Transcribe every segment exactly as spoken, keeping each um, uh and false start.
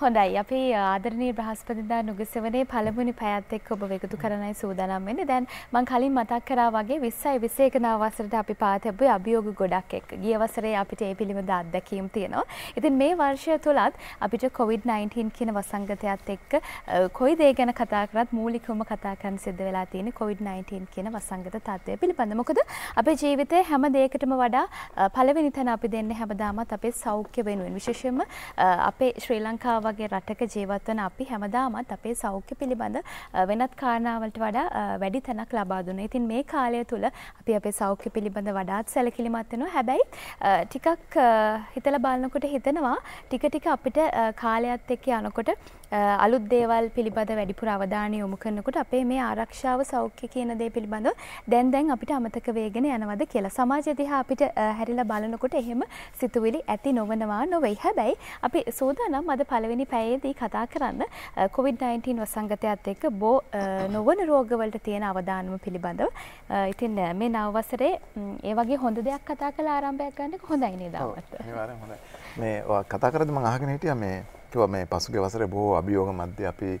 හොඳයි අපි ආදරණීය බ්‍රහස්පතින්දා නුගසෙවනේ පළමුනි පැයත් එක්ක ඔබ වේගතු කරනයි සූදානම් වෙන්නේ. දැන් මම කලින් මතක් කරා වගේ විස්සයි විසි එක නා වසරට අපි පාතබ්බේ අභියෝග ගොඩක් එක්ක. ගිය වසරේ අපිට ඒ පිළිබඳ අත්දැකීම් තියෙනවා. ඉතින් මේ වර්ෂය තුලත් අපිට කොවිඩ් නයින්ටීන් කියන වසංගතයත් එක්ක කොයි දේ ගැන කතා කරත් මූලිකවම කතා කරන්න සිද්ධ වෙලා තියෙන්නේ කොවිඩ් නයින්ටීන් කියන වසංගත තත්ත්වය පිළිබඳ. මොකද අපේ ජීවිතේ හැම දෙයකටම වඩා පළවෙනි තැන අපි දෙන්නේ හැමදාමත් අපේ සෞඛ්‍ය වෙනුවෙන්. විශේෂයෙන්ම අපේ ශ්‍රී ලංකාව වගේ රටක ජීවත් වන අපි හැමදාමත් අපේ සෞඛ්‍ය පිළිබඳ වෙනත් කාරණාවලට වඩා වැඩි තැනක් ලබා දුන්නා. ඉතින් මේ කාලය තුල අපි අපේ සෞඛ්‍ය පිළිබඳ වඩාත් සැලකිලිමත් වෙනවා. හැබැයි ටිකක් හිතලා බලනකොට හිතෙනවා ටික ටික අපිට කාලයත් එක්ක යනකොට අලුත් දේවල් පිළිබඳ වැඩිපුර අවධානය යොමු කරනකොට අපේ මේ ආරක්ෂාව සෞඛ්‍ය කියන දේ පිළිබඳ දැන් දැන් අපිට අමතක වෙගෙන යනවද කියලා සමාජය දිහා අපිට හැරිලා බලනකොට එහෙම සිතුවිලි ඇති නොවනවා නොවේ. හැබැයි අපි සෝදානම් අද පළවෙනි පැයේදී කතා කරන්න කොවිඩ් නයින්ටීන් වසංගතයත් එක්ක බෝ නොවන රෝගවලට තියෙන අවධානම පිළිබඳව. ඉතින් මේ නව වසරේ ඒ වගේ හොඳ දෙයක් කතා කරලා ආරම්භයක් ගන්න හොඳයි නේද අපට? අනිවාර්යෙන් හොඳයි. මේ කතා කරද්දී මම අහගෙන හිටියා මේ කිව්වා මේ පසුගිය වසරේ බොහෝ අභියෝග මැද්දේ අපි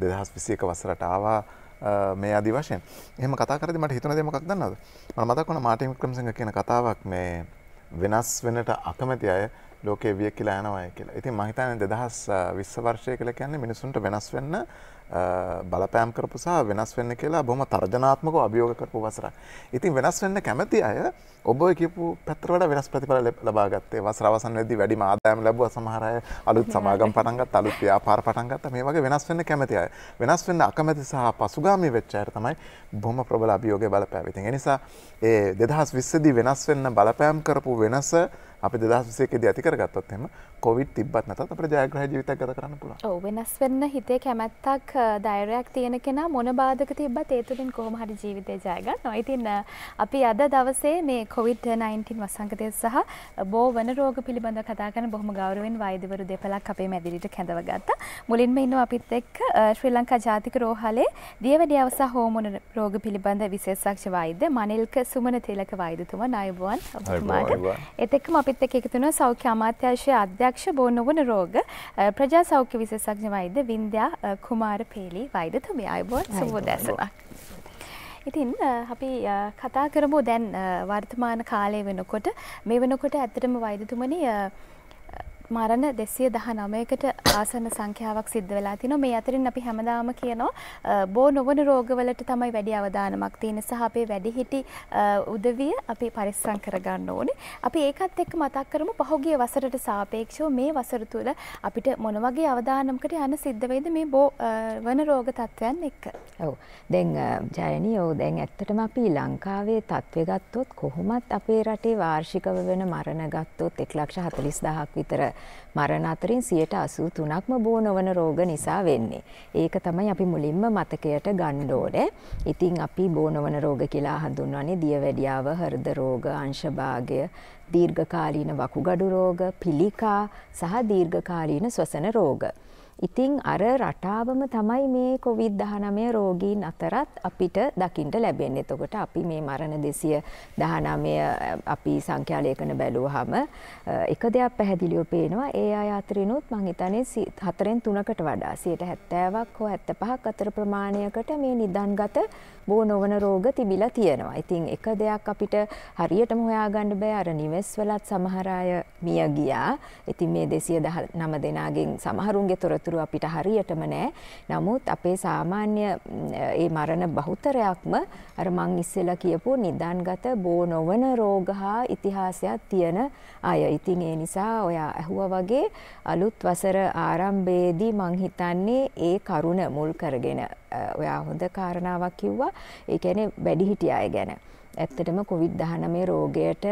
දෙදහස් විසි එක වසරට ආවා මේ ආදි වශයෙන්. එහෙම කතා කරද්දී මට හිතුණ දේ මොකක්ද දන්නවද? මම මතක් වුණා මාටින් වික්‍රමසිංහ කියන කතාවක් මේ වෙනස් වෙනට අකමැති අය ලෝකේ විය කියලා යනවායි කියලා. ඉතින් මම හිතන්නේ දෙදහස් විස්ස වර්ෂය කියලා කියන්නේ මිනිසුන්ට වෙනස් වෙන්න බලපෑම් කරපු සහ වෙනස් වෙන්න කියලා බොහොම තර්ජනාත්මකව අභියෝග කරපු වසරක්. ඉතින් වෙනස් වෙන්න කැමති අය ඔබ ඔය කියපු පැත්තට වඩා වෙනස් ප්‍රතිඵල ලබා ගත්තේ. වසර අවසන්වේදී වැඩිම ආදායම් ලැබුවා සමහර අය. අලුත් සමාගම් පටන් ගත්තා, අලුත් ව්‍යාපාර පටන් ගත්තා. මේ වගේ වෙනස් වෙන්න කැමති අය. වෙනස් වෙන්න අකමැති සහ පසුගාමී වෙච්ච අය තමයි බොහොම ප්‍රබල අභියෝගයේ බලපෑම. ඉතින් ඒ නිසා ඒ දෙදහස් විස්ස දී වෙනස් වෙන්න බලපෑම් කරපු වෙනස අපි දෙදහස් විසි එකේදී ඇති කරගත්තොත් එහෙම කොවිඩ් තිබ්බත් නැතත් අපිට ජයග්‍රහී ජීවිතයක් ගත කරන්න පුළුවන්. ඔව් වෙනස් වෙන්න හිතේ කැමැත්තක් ධෛර්යයක් තියෙන කෙනා මොන බාධක තිබ්බත් ඒ තුලින් කොහොම හරි ජීවිතේ ජය ගන්නවා. ඉතින් අපි අද දවසේ මේ කොවිඩ් නයින්ටීන් වසංගතය සහ බෝ වන රෝග පිළිබඳව කතා කරන බොහොම ගෞරවයෙන් වෛද්‍යවරු දෙපළක් අපේ මැදිරියට කැඳව ගත්තා. මුලින්ම ඉන්නවා අපිත් එක්ක ශ්‍රී ලංකා ජාතික රෝහලේ දියවැඩිය අවස හෝමෝන රෝග පිළිබඳ විශේෂඥ වෛද්‍ය මනිල්ක සුමන තිලක වෛද්‍යතුමා නායබුවන් ඔබතුමාට. ඒත් එක්කම අපිත් එක්ක එකතු වෙනවා සෞඛ්‍ය අමාත්‍යාංශයේ අධ්‍යක්ෂ බෝ නොවන රෝග ප්‍රජා සෞඛ්‍ය විශේෂඥ වෛද්‍ය වින්ද්‍යා කුමාර පේලි වෛද්‍යතුමිය. ආයුබෝවන් සුබෝදෑසනක්. ඉතින් අපි කතා කරමු දැන් වර්තමාන කාලය වෙනකොට මේ වෙනකොට ඇත්තටම වෛද්‍යතුමනි මරණ දෙසිය දහනවයකට ආසන්න සංඛ්‍යාවක් සිද්ධ වෙලා තිනවා. මේ අතරින් අපි හැමදාම කියනවා බෝ නොවන රෝගවලට තමයි වැඩි අවධානමක් තියෙන්නේ සහ අපේ වැඩිහිටි උදවිය අපි පරිස්සම් කරගන්න ඕනේ. අපි ඒකත් එක්ක මතක් කරමු පහුගිය වසරට සාපේක්ෂව මේ වසර තුල අපිට මොන වගේ අවධානමකට යන්න සිද්ධ වෙයිද මේ බෝ වන රෝග තත්ත්වයන් එක්ක? ඔව්. දැන් ජයනී ඔව් දැන් ඇත්තටම අපි ලංකාවේ තත්ත්වය ගත්තොත් කොහොමත් අපේ රටේ වාර්ෂිකව වෙන මරණ ගත්තොත් එක ලක්ෂ හතළිස් දහසක් විතර මරණ අතරින් සියයට අසූ තුනක්ම බෝ නොවන රෝග නිසා වෙන්නේ. ඒක තමයි අපි මුලින්ම මතකයට ගන්න ඕනේ. ඉතින් අපි බෝ නොවන රෝග කියලා හඳුන්වන්නේ දියවැඩියාව, හෘද රෝග, අංශභාගය, දීර්ඝකාලීන වකුගඩු රෝග, පිළිකා සහ දීර්ඝකාලීන ශ්වසන රෝග. ඉතින් අර රටාවම තමයි මේ කොවිඩ් දහනවය රෝගීන් අතරත් අපිට දකින්න ලැබෙන්නේ. එතකොට අපි මේ මරණ දෙසිය දහනවය අපි සංඛ්‍යාලේඛන බැලුවහම එක දෙයක් පැහැදිලිව පේනවා. ඒ අය අතරිනුත් මම හිතන්නේ හතරෙන් තුනකට වඩා සියයට හැත්තෑවක් හෝ හැත්තෑපහක් අතර ප්‍රමාණයකට මේ නිදන්ගත බෝ නොවන රෝග තිබිලා තියෙනවා. ඉතින් එක දෙයක් අපිට හරියටම හොයාගන්න බෑ. අර නිවෙස්වලත් සමහර අය මිය ගියා. ඉතින් මේ දෙසිය දහනව දෙනාගෙන් සමහරුන්ගේ තොරතුරු අපිට හරියටම නෑ. නමුත් අපේ සාමාන්‍ය ඒ මරණ බහුතරයක්ම අර මං ඉස්සෙල්ලා කියපු නිදන්ගත බෝ නොවන රෝග හා ඉතිහාසයක් තියෙන අය. ඉතින් ඒ නිසා ඔයා ඇහුවා වගේ අලුත් වසර ආරම්භයේදී මං හිතන්නේ ඒ කරුණ මුල් කරගෙන ඔයා හොඳ කාරණාවක් කිව්වා. ඒ කියන්නේ වැඩිහිටි අය ගැන. ඇත්තටම කොවිඩ් දහනවය රෝගයට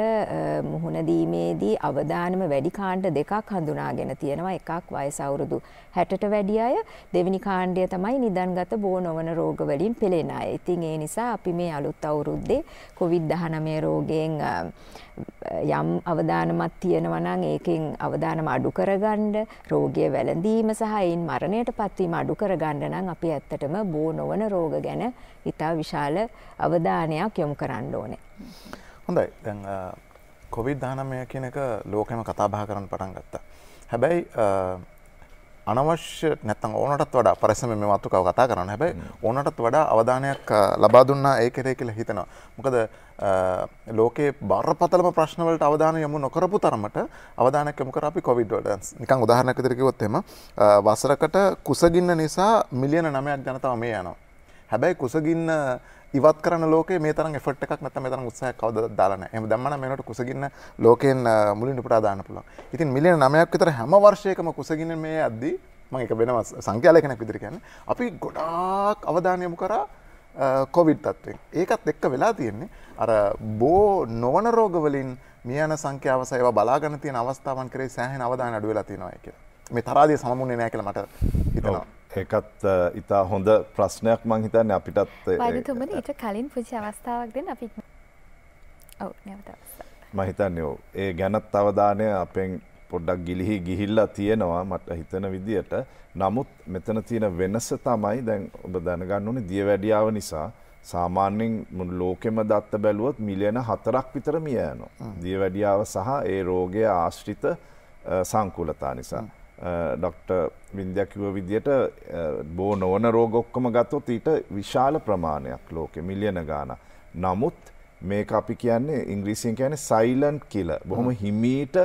මුහුණ දීමේදී අවදානම වැඩි කාණ්ඩ දෙකක් හඳුනාගෙන තියෙනවා. එකක් වයස අවුරුදු හැටට වැඩි අය, දෙවෙනි කාණ්ඩය තමයි නිදන්ගත බෝ නොවන රෝග වලින් පෙළෙන අය. ඉතින් ඒ නිසා අපි මේ අලුත් අවුරුද්දේ කොවිඩ් දහනවය රෝගයෙන් යම් අවදානමක් තියෙනවා නම් ඒකෙන් අවදානම අඩු කරගන්න, රෝගය වැළඳීම සහ ඒන් මරණයට පත්වීම අඩු කරගන්න නම් අපි ඇත්තටම බෝ නොවන රෝග ගැන ඉතා විශාල අවධානයක් යොමු කරන්න ඕනේ. හොඳයි. දැන් කොවිඩ් දහනවය කියන එක ලෝකෙම කතා බහ කරන්න පටන් ගත්තා. හැබැයි අනවශ්‍ය නැත්නම් ඕනටත් වඩා පරිස්සම මේ මාතෘකාව කතා කරන්න. හැබැයි ඕනටත් වඩා අවධානයක් ලබා දුන්නා ඒ කෙරේ කියලා හිතනවා. මොකද ලෝකේ බරපතලම ප්‍රශ්න වලට අවධානය යොමු නොකරපු තරමට අවධානයක් යොමු කර අපි කොවිඩ් වලට. නිකන් උදාහරණයක් විදිහට කිව්වොත් එහෙම වසරකට කුසගින්න නිසා මිලියන නවයක් ජනතාව මේ යනවා. හැබැයි කුසගින්න ඉවත් කරන ලෝකේ මේ තරම් එෆර්ට් එකක් නැත්නම් මේ තරම් උත්සාහයක් කවදාවත් දාලා නැහැ. එහෙම දැම්මම මේනට කුසගින්න ලෝකයෙන් මුලින් උපුටා දාන්න පුළුවන්. ඉතින් මිලියන නවයක් විතර හැම වර්ෂයකම කුසගින්න මේ යද්දී මම ඒක වෙනම සංඛ්‍යාලයකක් විදිහට කියන්නේ අපි ගොඩාක් අවධානය යොමු කරා කොවිඩ් තත්ත්වෙන්. ඒකත් එක්ක වෙලා තියෙන්නේ අර බෝ නොවන රෝග වලින් මියන සංඛ්‍යාව සහ ඒවා බලාගෙන තියෙන අවස්ථාවන් කරේ සෑහෙන අවධානය අඩු වෙලා තියෙනවා කියලා. මේ තරාදිය සමමුන්නේ නැහැ කියලා මට හිතෙනවා. ඒකත් ඉතා හොඳ ප්‍රශ්නයක් මං හිතන්නේ අපිටත් වෛද්‍යතුමනි ඊට කලින් පුංචි අවස්ථාවක් දෙන්න අපි ඔව් නැවත මම හිතන්නේ ඔව් ඒ ගැනත් අවධානය අපෙන් පොඩ්ඩක් ගිලිහි ගිහිල්ලා තියෙනවා මට හිතන විදියට. නමුත් මෙතන තියෙන වෙනස තමයි දැන් ඔබ දැනගන්න ඕනේ දියවැඩියාව නිසා සාමාන්‍යයෙන් ලෝකෙම දත්ත බැලුවොත් මිලියන හතරක් විතර මිය යනවා දියවැඩියාව සහ ඒ රෝගය ආශ්‍රිත සංකූලතා නිසා. ඩොක්ටර් වින්දයක් කිව්ව විදිහට බෝ නොවන රෝග ඔක්කොම ගත්තොත් ඊට විශාල ප්‍රමාණයක් ලෝකෙ මිලියන ගාණක්. නමුත් මේක අපි කියන්නේ ඉංග්‍රීසියෙන් කියන්නේ සයිලන්ට් කිලර්. බොහොම හිමීට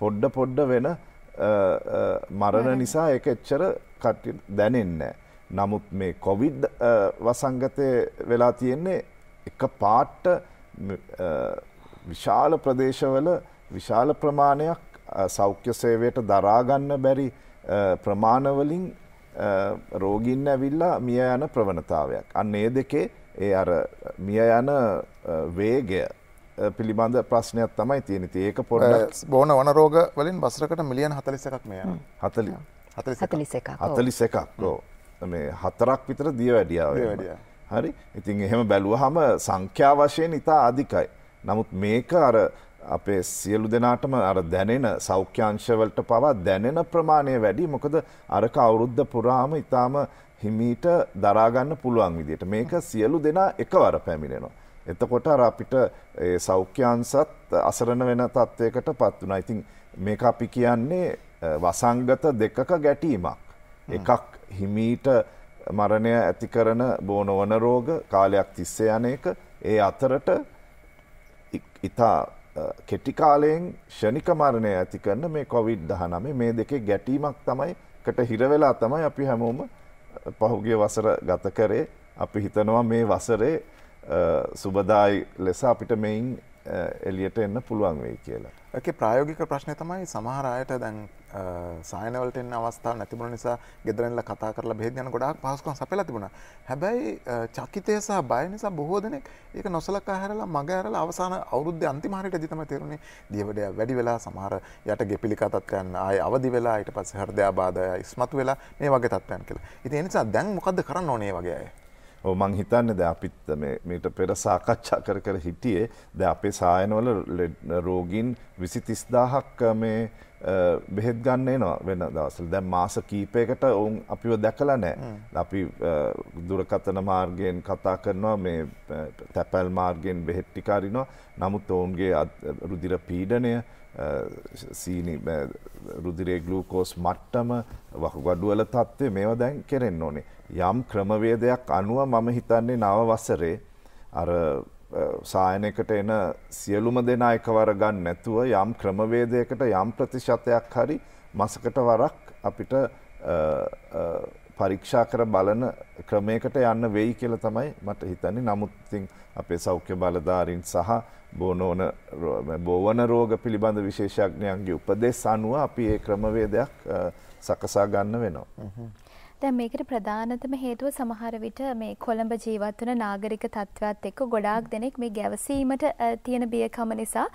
පොඩ පොඩ වෙන මරණ නිසා ඒක එච්චර දැනෙන්නේ නැහැ. නමුත් මේ කොවිඩ් වසංගතේ වෙලා තියෙන්නේ එක පාට විශාල ප්‍රදේශවල විශාල ප්‍රමාණයක් සෞඛ්‍ය සේවයට දරාගන්න බැරි ප්‍රමාණවලින් රෝගීන් ඇවිල්ලා මිය යන ප්‍රවණතාවයක්. අන්න ඒ දෙකේ ඒ අර මිය යන වේගය පිළිබඳ ප්‍රශ්නයක් තමයි තියෙන්නේ. ඒක පොඩ්ඩක් බෝන වන රෝග වලින් වසරකට මිලියන හතළිස් එකක් මිය යනවා. හතළිස් හතළිස් එකක් හතළිස් එකක් මේ හතරක් විතර දියවැඩියාව වෙනවා. හරි. ඉතින් එහෙම බැලුවාම සංඛ්‍යා වශයෙන් ඉතා අධිකයි. නමුත් මේක අර අපේ සියලු දෙනාටම අර දැනෙන සෞඛ්‍යංශවලට පවා දැනෙන ප්‍රමාණය වැඩි. මොකද අරක අවුරුද්ද පුරාම ඉතාම හිමීට දරාගන්න පුළුවන් විදියට මේක සියලු දෙනා එකවර පැමිණෙනවා. එතකොට අර අපිට ඒ සෞඛ්‍යංශත් අසරණ වෙන තත්වයකට පත් වුණා. ඉතින් මේක අපි කියන්නේ වසංගත දෙකක ගැටීමක්. එකක් හිමීට මරණය ඇති කරන බෝ නොවන රෝග කාලයක් තිස්සේ යන එක. ඒ අතරට ඉතා කෙටි කාලයෙන් ෂණික මරණය ඇති කරන මේ කොවිඩ් දහනවය මේ දෙකේ ගැටීමක් තමයි කට හිර වෙලා තමයි අපි හැමෝම පහුගිය වසර ගත කරේ. අපි හිතනවා මේ වසරේ සුබදායි ලෙස අපිට මේන් එළියට එන්න පුළුවන් වෙයි කියලා. ඒකේ ප්‍රායෝගික ප්‍රශ්නය තමයි සමහර අයට දැන් සායනවලට එන්න අවස්ථාවක් නැති වුණ නිසා ගෙදර ඉඳලා කතා කරලා බෙහෙත් ගන්න ගොඩාක් පහසුකම් සපයලා තිබුණා. හැබැයි චකිතය සහ බය නිසා බොහෝ දෙනෙක් ඒක නොසලකා හැරලා මග ඇරලා අවසාන අවුරුද්දේ අන්තිම හරියටදී තමයි තේරුනේ දියවැඩියා වැඩි වෙලා සමහර යට ගෙපිලිකා තත්ත්වයන් ආයේ අවදි වෙලා ඊට පස්සේ හෘදයාබාධය ඉස්මතු වෙලා මේ වගේ තත්ත්වයන් කියලා. ඉතින් ඒ නිසා දැන් මොකද්ද කරන්න ඕනේ වගේ අය? ඔව් මං හිතන්නේ දැන් අපිත් මේ මීට පෙර සාකච්ඡා කර කර හිටියේ දැන් අපේ සායනවල රෝගීන් විසි තිස් දාහක් මේ බෙහෙත් ගන්න එනවා වෙන දවස්වල. දැන් මාස කීපයකට වුන් අපිව දැකලා නැහැ. අපි දුරකථන මාර්ගයෙන් කතා කරනවා මේ තැපැල් මාර්ගයෙන් බෙහෙත් ටික අරිනවා. නමුත් ඔවුන්ගේ රුධිර පීඩනය සීනි රුධිරයේ ග්ලූකෝස් මට්ටම වකුගඩුවල තත්ත්වය මේවා දැන් කෙරෙන්න ඕනේ. යම් ක්‍රමවේදයක් අනුව මම හිතන්නේ නව වසරේ අර සායනයකට එන සියලුම දෙනා එකවර ගන්න නැතුව යම් ක්‍රමවේදයකට යම් ප්‍රතිශතයක් හරි මාසකට වරක් අපිට පරීක්ෂා කර බලන ක්‍රමයකට යන්න වෙයි කියලා තමයි මට හිතන්නේ. නමුත් ඉතින් අපේ සෞඛ්‍ය බලධාරීන් සහ බෝනෝන බෝවන රෝග පිළිබඳ විශේෂඥයන්ගේ උපදෙස් අනුව අපි මේ ක්‍රමවේදයක් සකසා ගන්න වෙනවා. දැන් මේකට ප්‍රධානතම හේතුව සමහර විට මේ කොළඹ ජීවත් වන නාගරික තත්ත්වයත් එක්ක ගොඩාක් දෙනෙක් මේ ගැවසීමට තියෙන බියකම නිසා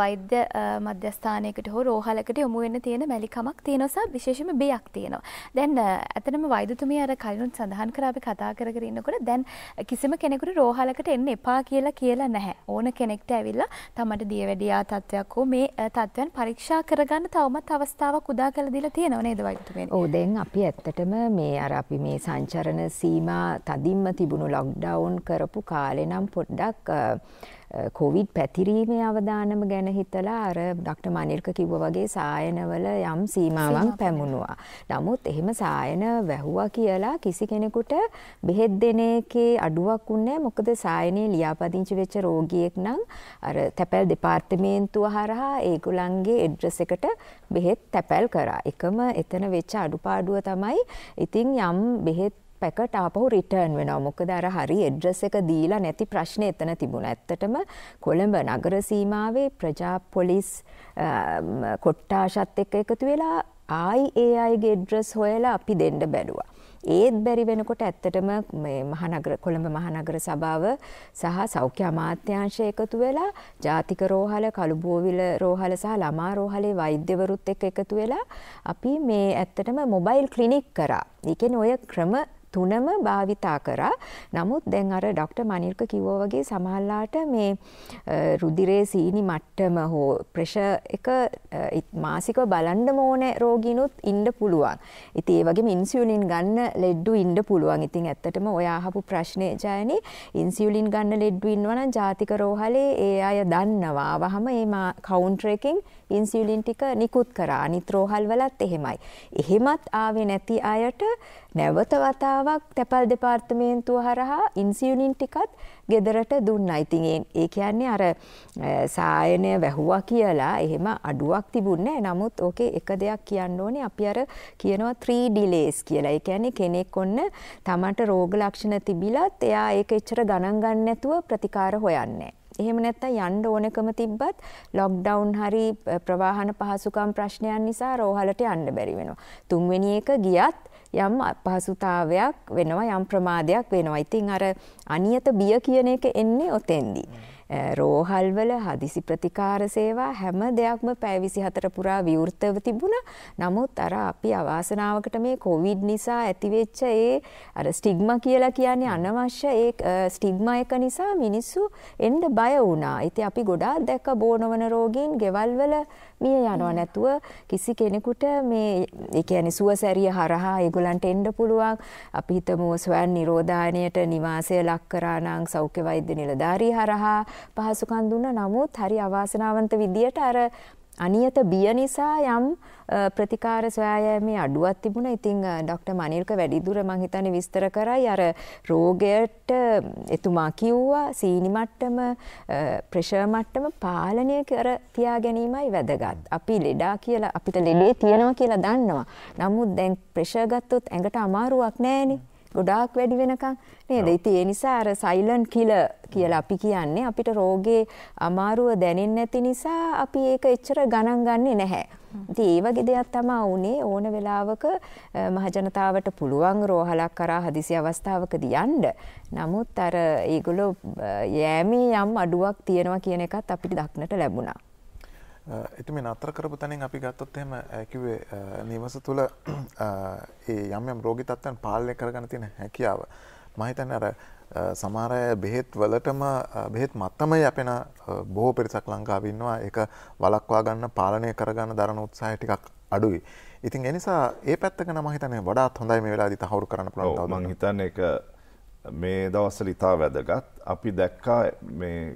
වෛද්‍ය මධ්‍යස්ථානයකට හෝ රෝහලකට යොමු වෙන්න තියෙන මැලිකමක් තියෙනවා සහ විශේෂම බියක් තියෙනවා. දැන් ඇත්තටම වෛද්‍යතුමිය අර කලිනුත් සඳහන් කරා අපි කතා කර කර ඉන්නකොට දැන් කිසිම කෙනෙකුට රෝහලකට එන්න එපා කියලා කියලා නැහැ. ඕන කෙනෙක්ට ඇවිල්ලා තමට දියවැඩියා තත්ත්වයක් හෝ මේ තත්ත්වයන් පරීක්ෂා කරගන්න තවමත් අවස්ථාවක් උදා කරලා දීලා තියෙනව නේද වෛද්‍යතුමිය? ඔව් දැන් අපි ඇත්තටම අර අපි මේ සංචරණ සීමා තදින්ම තිබුණු ලොක්ඩවුන් කරපු කාලේ නම් පොඩ්ඩක් කොවිඩ් පැතිරීමේ අවදානම ගැන හිතලා අර ඩොක්ටර් මනිල්ක කිව්වා වගේ සායනවල යම් සීමාවක් පැමුණුවා. නමුත් එහෙම සායන වැහුවා කියලා කිසි කෙනෙකුට බෙහෙත් දෙන එකේ අඩුවක් වුණේ නැහැ. මොකද සායනේ ලියාපදිංචි වෙච්ච රෝගියෙක් නම් අර තැපැල් දෙපාර්තමේන්තුව හරහා ඒගොල්ලන්ගේ ඇඩ්‍රස් එකට බෙහෙත් තැපැල් කරා. එකම එතන වෙච්ච අඩුපාඩුව තමයි ඉතින් යම් බෙහෙත් පැකට් ආපහු රිටර්න් වෙනවා. මොකද අර හරි ඇඩ්‍රස් එක දීලා නැති ප්‍රශ්නේ එතන තිබුණා. ඇත්තටම කොළඹ නගර සීමාවේ ප්‍රජා පොලිස් කොට්ටාෂත් එක්ක එකතු වෙලා ආයි ඒ අයගේ ඇඩ්‍රස් හොයලා අපි දෙන්න බැලුවා. ඒත් බැරි වෙනකොට ඇත්තටම මේ මහනගර කොළඹ මහනගර සභාව සහ සෞඛ්‍ය අමාත්‍යාංශය එකතු වෙලා ජාතික රෝහල, කළුබෝවිල රෝහල සහ ළමා රෝහලේ වෛද්‍යවරුත් එක්ක එකතු වෙලා අපි මේ ඇත්තටම මොබයිල් ක්ලිනික් කරා. ඒ කියන්නේ ඔය ක්‍රම තුනම භාවිතා කරා. නමුත් දැන් අර ඩොක්ටර් මනිල්ක කිව්වා වගේ සමහරලාට මේ රුධිරයේ සීනි මට්ටම හෝ ප්‍රෙෂර් එක මාසිකව බලන්න ඕනේ රෝගීනුත් ඉන්න පුළුවන්. ඉතින් ඒ වගේම ඉන්සියුලින් ගන්න ලෙඩ්ඩු ඉන්න පුළුවන්. ඉතින් ඇත්තටම ඔය අහපු ප්‍රශ්නේ ජයනි ඉන්සියුලින් ගන්න ලෙඩ්ඩු ඉන්නවා නම් ජාතික රෝහලේ ඒ අය දන්නවා. වහම මේ කවුන්ටර් එකකින් ඉන්සියුලින් ටික නිකුත් කරා. අනිත් රෝහල් වලත් එහෙමයි. එහෙමත් ආවේ නැති අයට නැවත වතාවක් තැපැල් දෙපාර්තමේන්තුව හරහා ඉන්සියුලින් ටිකත් ගෙදරට දුන්නා. ඉතින් ඒ කියන්නේ අර සායනය වැහුවා කියලා එහෙම අඩුවක් තිබුණේ නැහැ. නමුත් ඕකේ එක දෙයක් කියන්න ඕනේ. අපි අර කියනවා three delays කියලා. ඒ කියන්නේ කෙනෙක් ඔන්න තමන්ට රෝග ලක්ෂණ තිබිලත් එයා ඒක එච්චර ගණන් ගන්න නැතුව ප්‍රතිකාර හොයන්නේ. එහෙම නැත්තම් යන්න ඕනකම තිබ්බත් ලොක්ඩවුන් හරි ප්‍රවාහන පහසුකම් ප්‍රශ්නයන් නිසා රෝහලට යන්න බැරි වෙනවා. තුන්වෙනි එක ගියත් යම් අපහසුතාවයක් වෙනවා, යම් ප්‍රමාදයක් වෙනවා. ඉතින් අර අනියත බිය කියන එක එන්නේ ඔතෙන්දී. රෝහල්වල හදිසි ප්‍රතිකාර සේවා හැම දෙයක්ම පැය විසිහතර පුරා විවෘතව තිබුණා. නමුත් අර අපි අවාසනාවකට මේ කොවිඩ් නිසා ඇතිවෙච්ච ඒ අර ස්ටිග්මා කියලා කියන්නේ අනවශ්‍ය ඒ ස්ටිග්මා එක නිසා මිනිස්සු එන්න බය වුණා. ඉතින් අපි ගොඩාක් දැක්ක බෝනවන රෝගීන් ගෙවල්වල මිය යනවා නැතුව කිසි කෙනෙකුට මේ ඒ කියන්නේ සුවසැරිය හරහා ඒගොල්ලන්ට එන්න පුළුවන්. අපි හිතමු ස්වයං නිරෝධායනයට නිවාසය ලක් කරා නම් සෞඛ්‍ය වෛද්‍ය නිලධාරී හරහා පහසුකම් දුන්න. නමුත් හරි අවාසනාවන්ත විදියට අර අනියත බිය නිසා යම් ප්‍රතිකාර සොයායමේ අඩුවක් තිබුණා. ඉතින් ඩොක්ටර් මනිල්ක වැඩිදුර මං හිතන්නේ විස්තර කරයි. අර රෝගයට එතුමා කිව්වා සීනි මට්ටම, ප්‍රෙෂර් මට්ටම පාලනය කර තියා ගැනීමයි වැදගත්. අපි ලෙඩා කියලා අපිට ලෙඩේ තියෙනවා කියලා දන්නවා. නමුත් දැන් ප්‍රෙෂර් ගත්තොත් ඇඟට අමාරුවක් නැහැනේ. ගොඩාක් වැඩි වෙනකම් නේද? ඉතින් ඒ නිසා අර සයිලන්ට් කිලර් කියලා අපි කියන්නේ අපිට රෝගේ අමාරුව දැනෙන්නේ නැති නිසා අපි ඒක එච්චර ගණන් ගන්නේ නැහැ. ඉතින් ඒ වගේ දෙයක් තමයි උනේ. ඕන වෙලාවක මහජනතාවට පුළුවන් රෝහලක් කරා හදිසි අවස්ථාවකදී යන්න. නමුත් අර ඒගොල්ලෝ යෑමේ යම් අඩුවක් තියෙනවා කියන එකත් අපිට දක්නට ලැබුණා. එතුමි නතර කරපු තැනින් අපි ගත්තොත් එහෙම කිව්වේ නිවස තුළ ඒ යම් යම් රෝගී තත්ත්වයන් පාලනය කරගන්න තියෙන හැකියාව. මම හිතන්නේ අර සමහර අය බෙහෙත් වලටම බෙහෙත් මත්තමයි අපේන බොහෝ පිරිසක් ලංකාවේ ඉන්නවා. ඒක වළක්වා ගන්න පාලනය කරගන්න දරන උත්සාහය ටිකක් අඩුයි. ඉතින් ඒ නිසා ඒ පැත්ත ගැන මම හිතන්නේ වඩාත් හොඳයි මේ වෙලාවේදී තහවුරු කරන්න පුළුවන් තව. මම හිතන්නේ ඒක මේ දවස්වල ඉතා වැදගත්. අපි දැක්කා මේ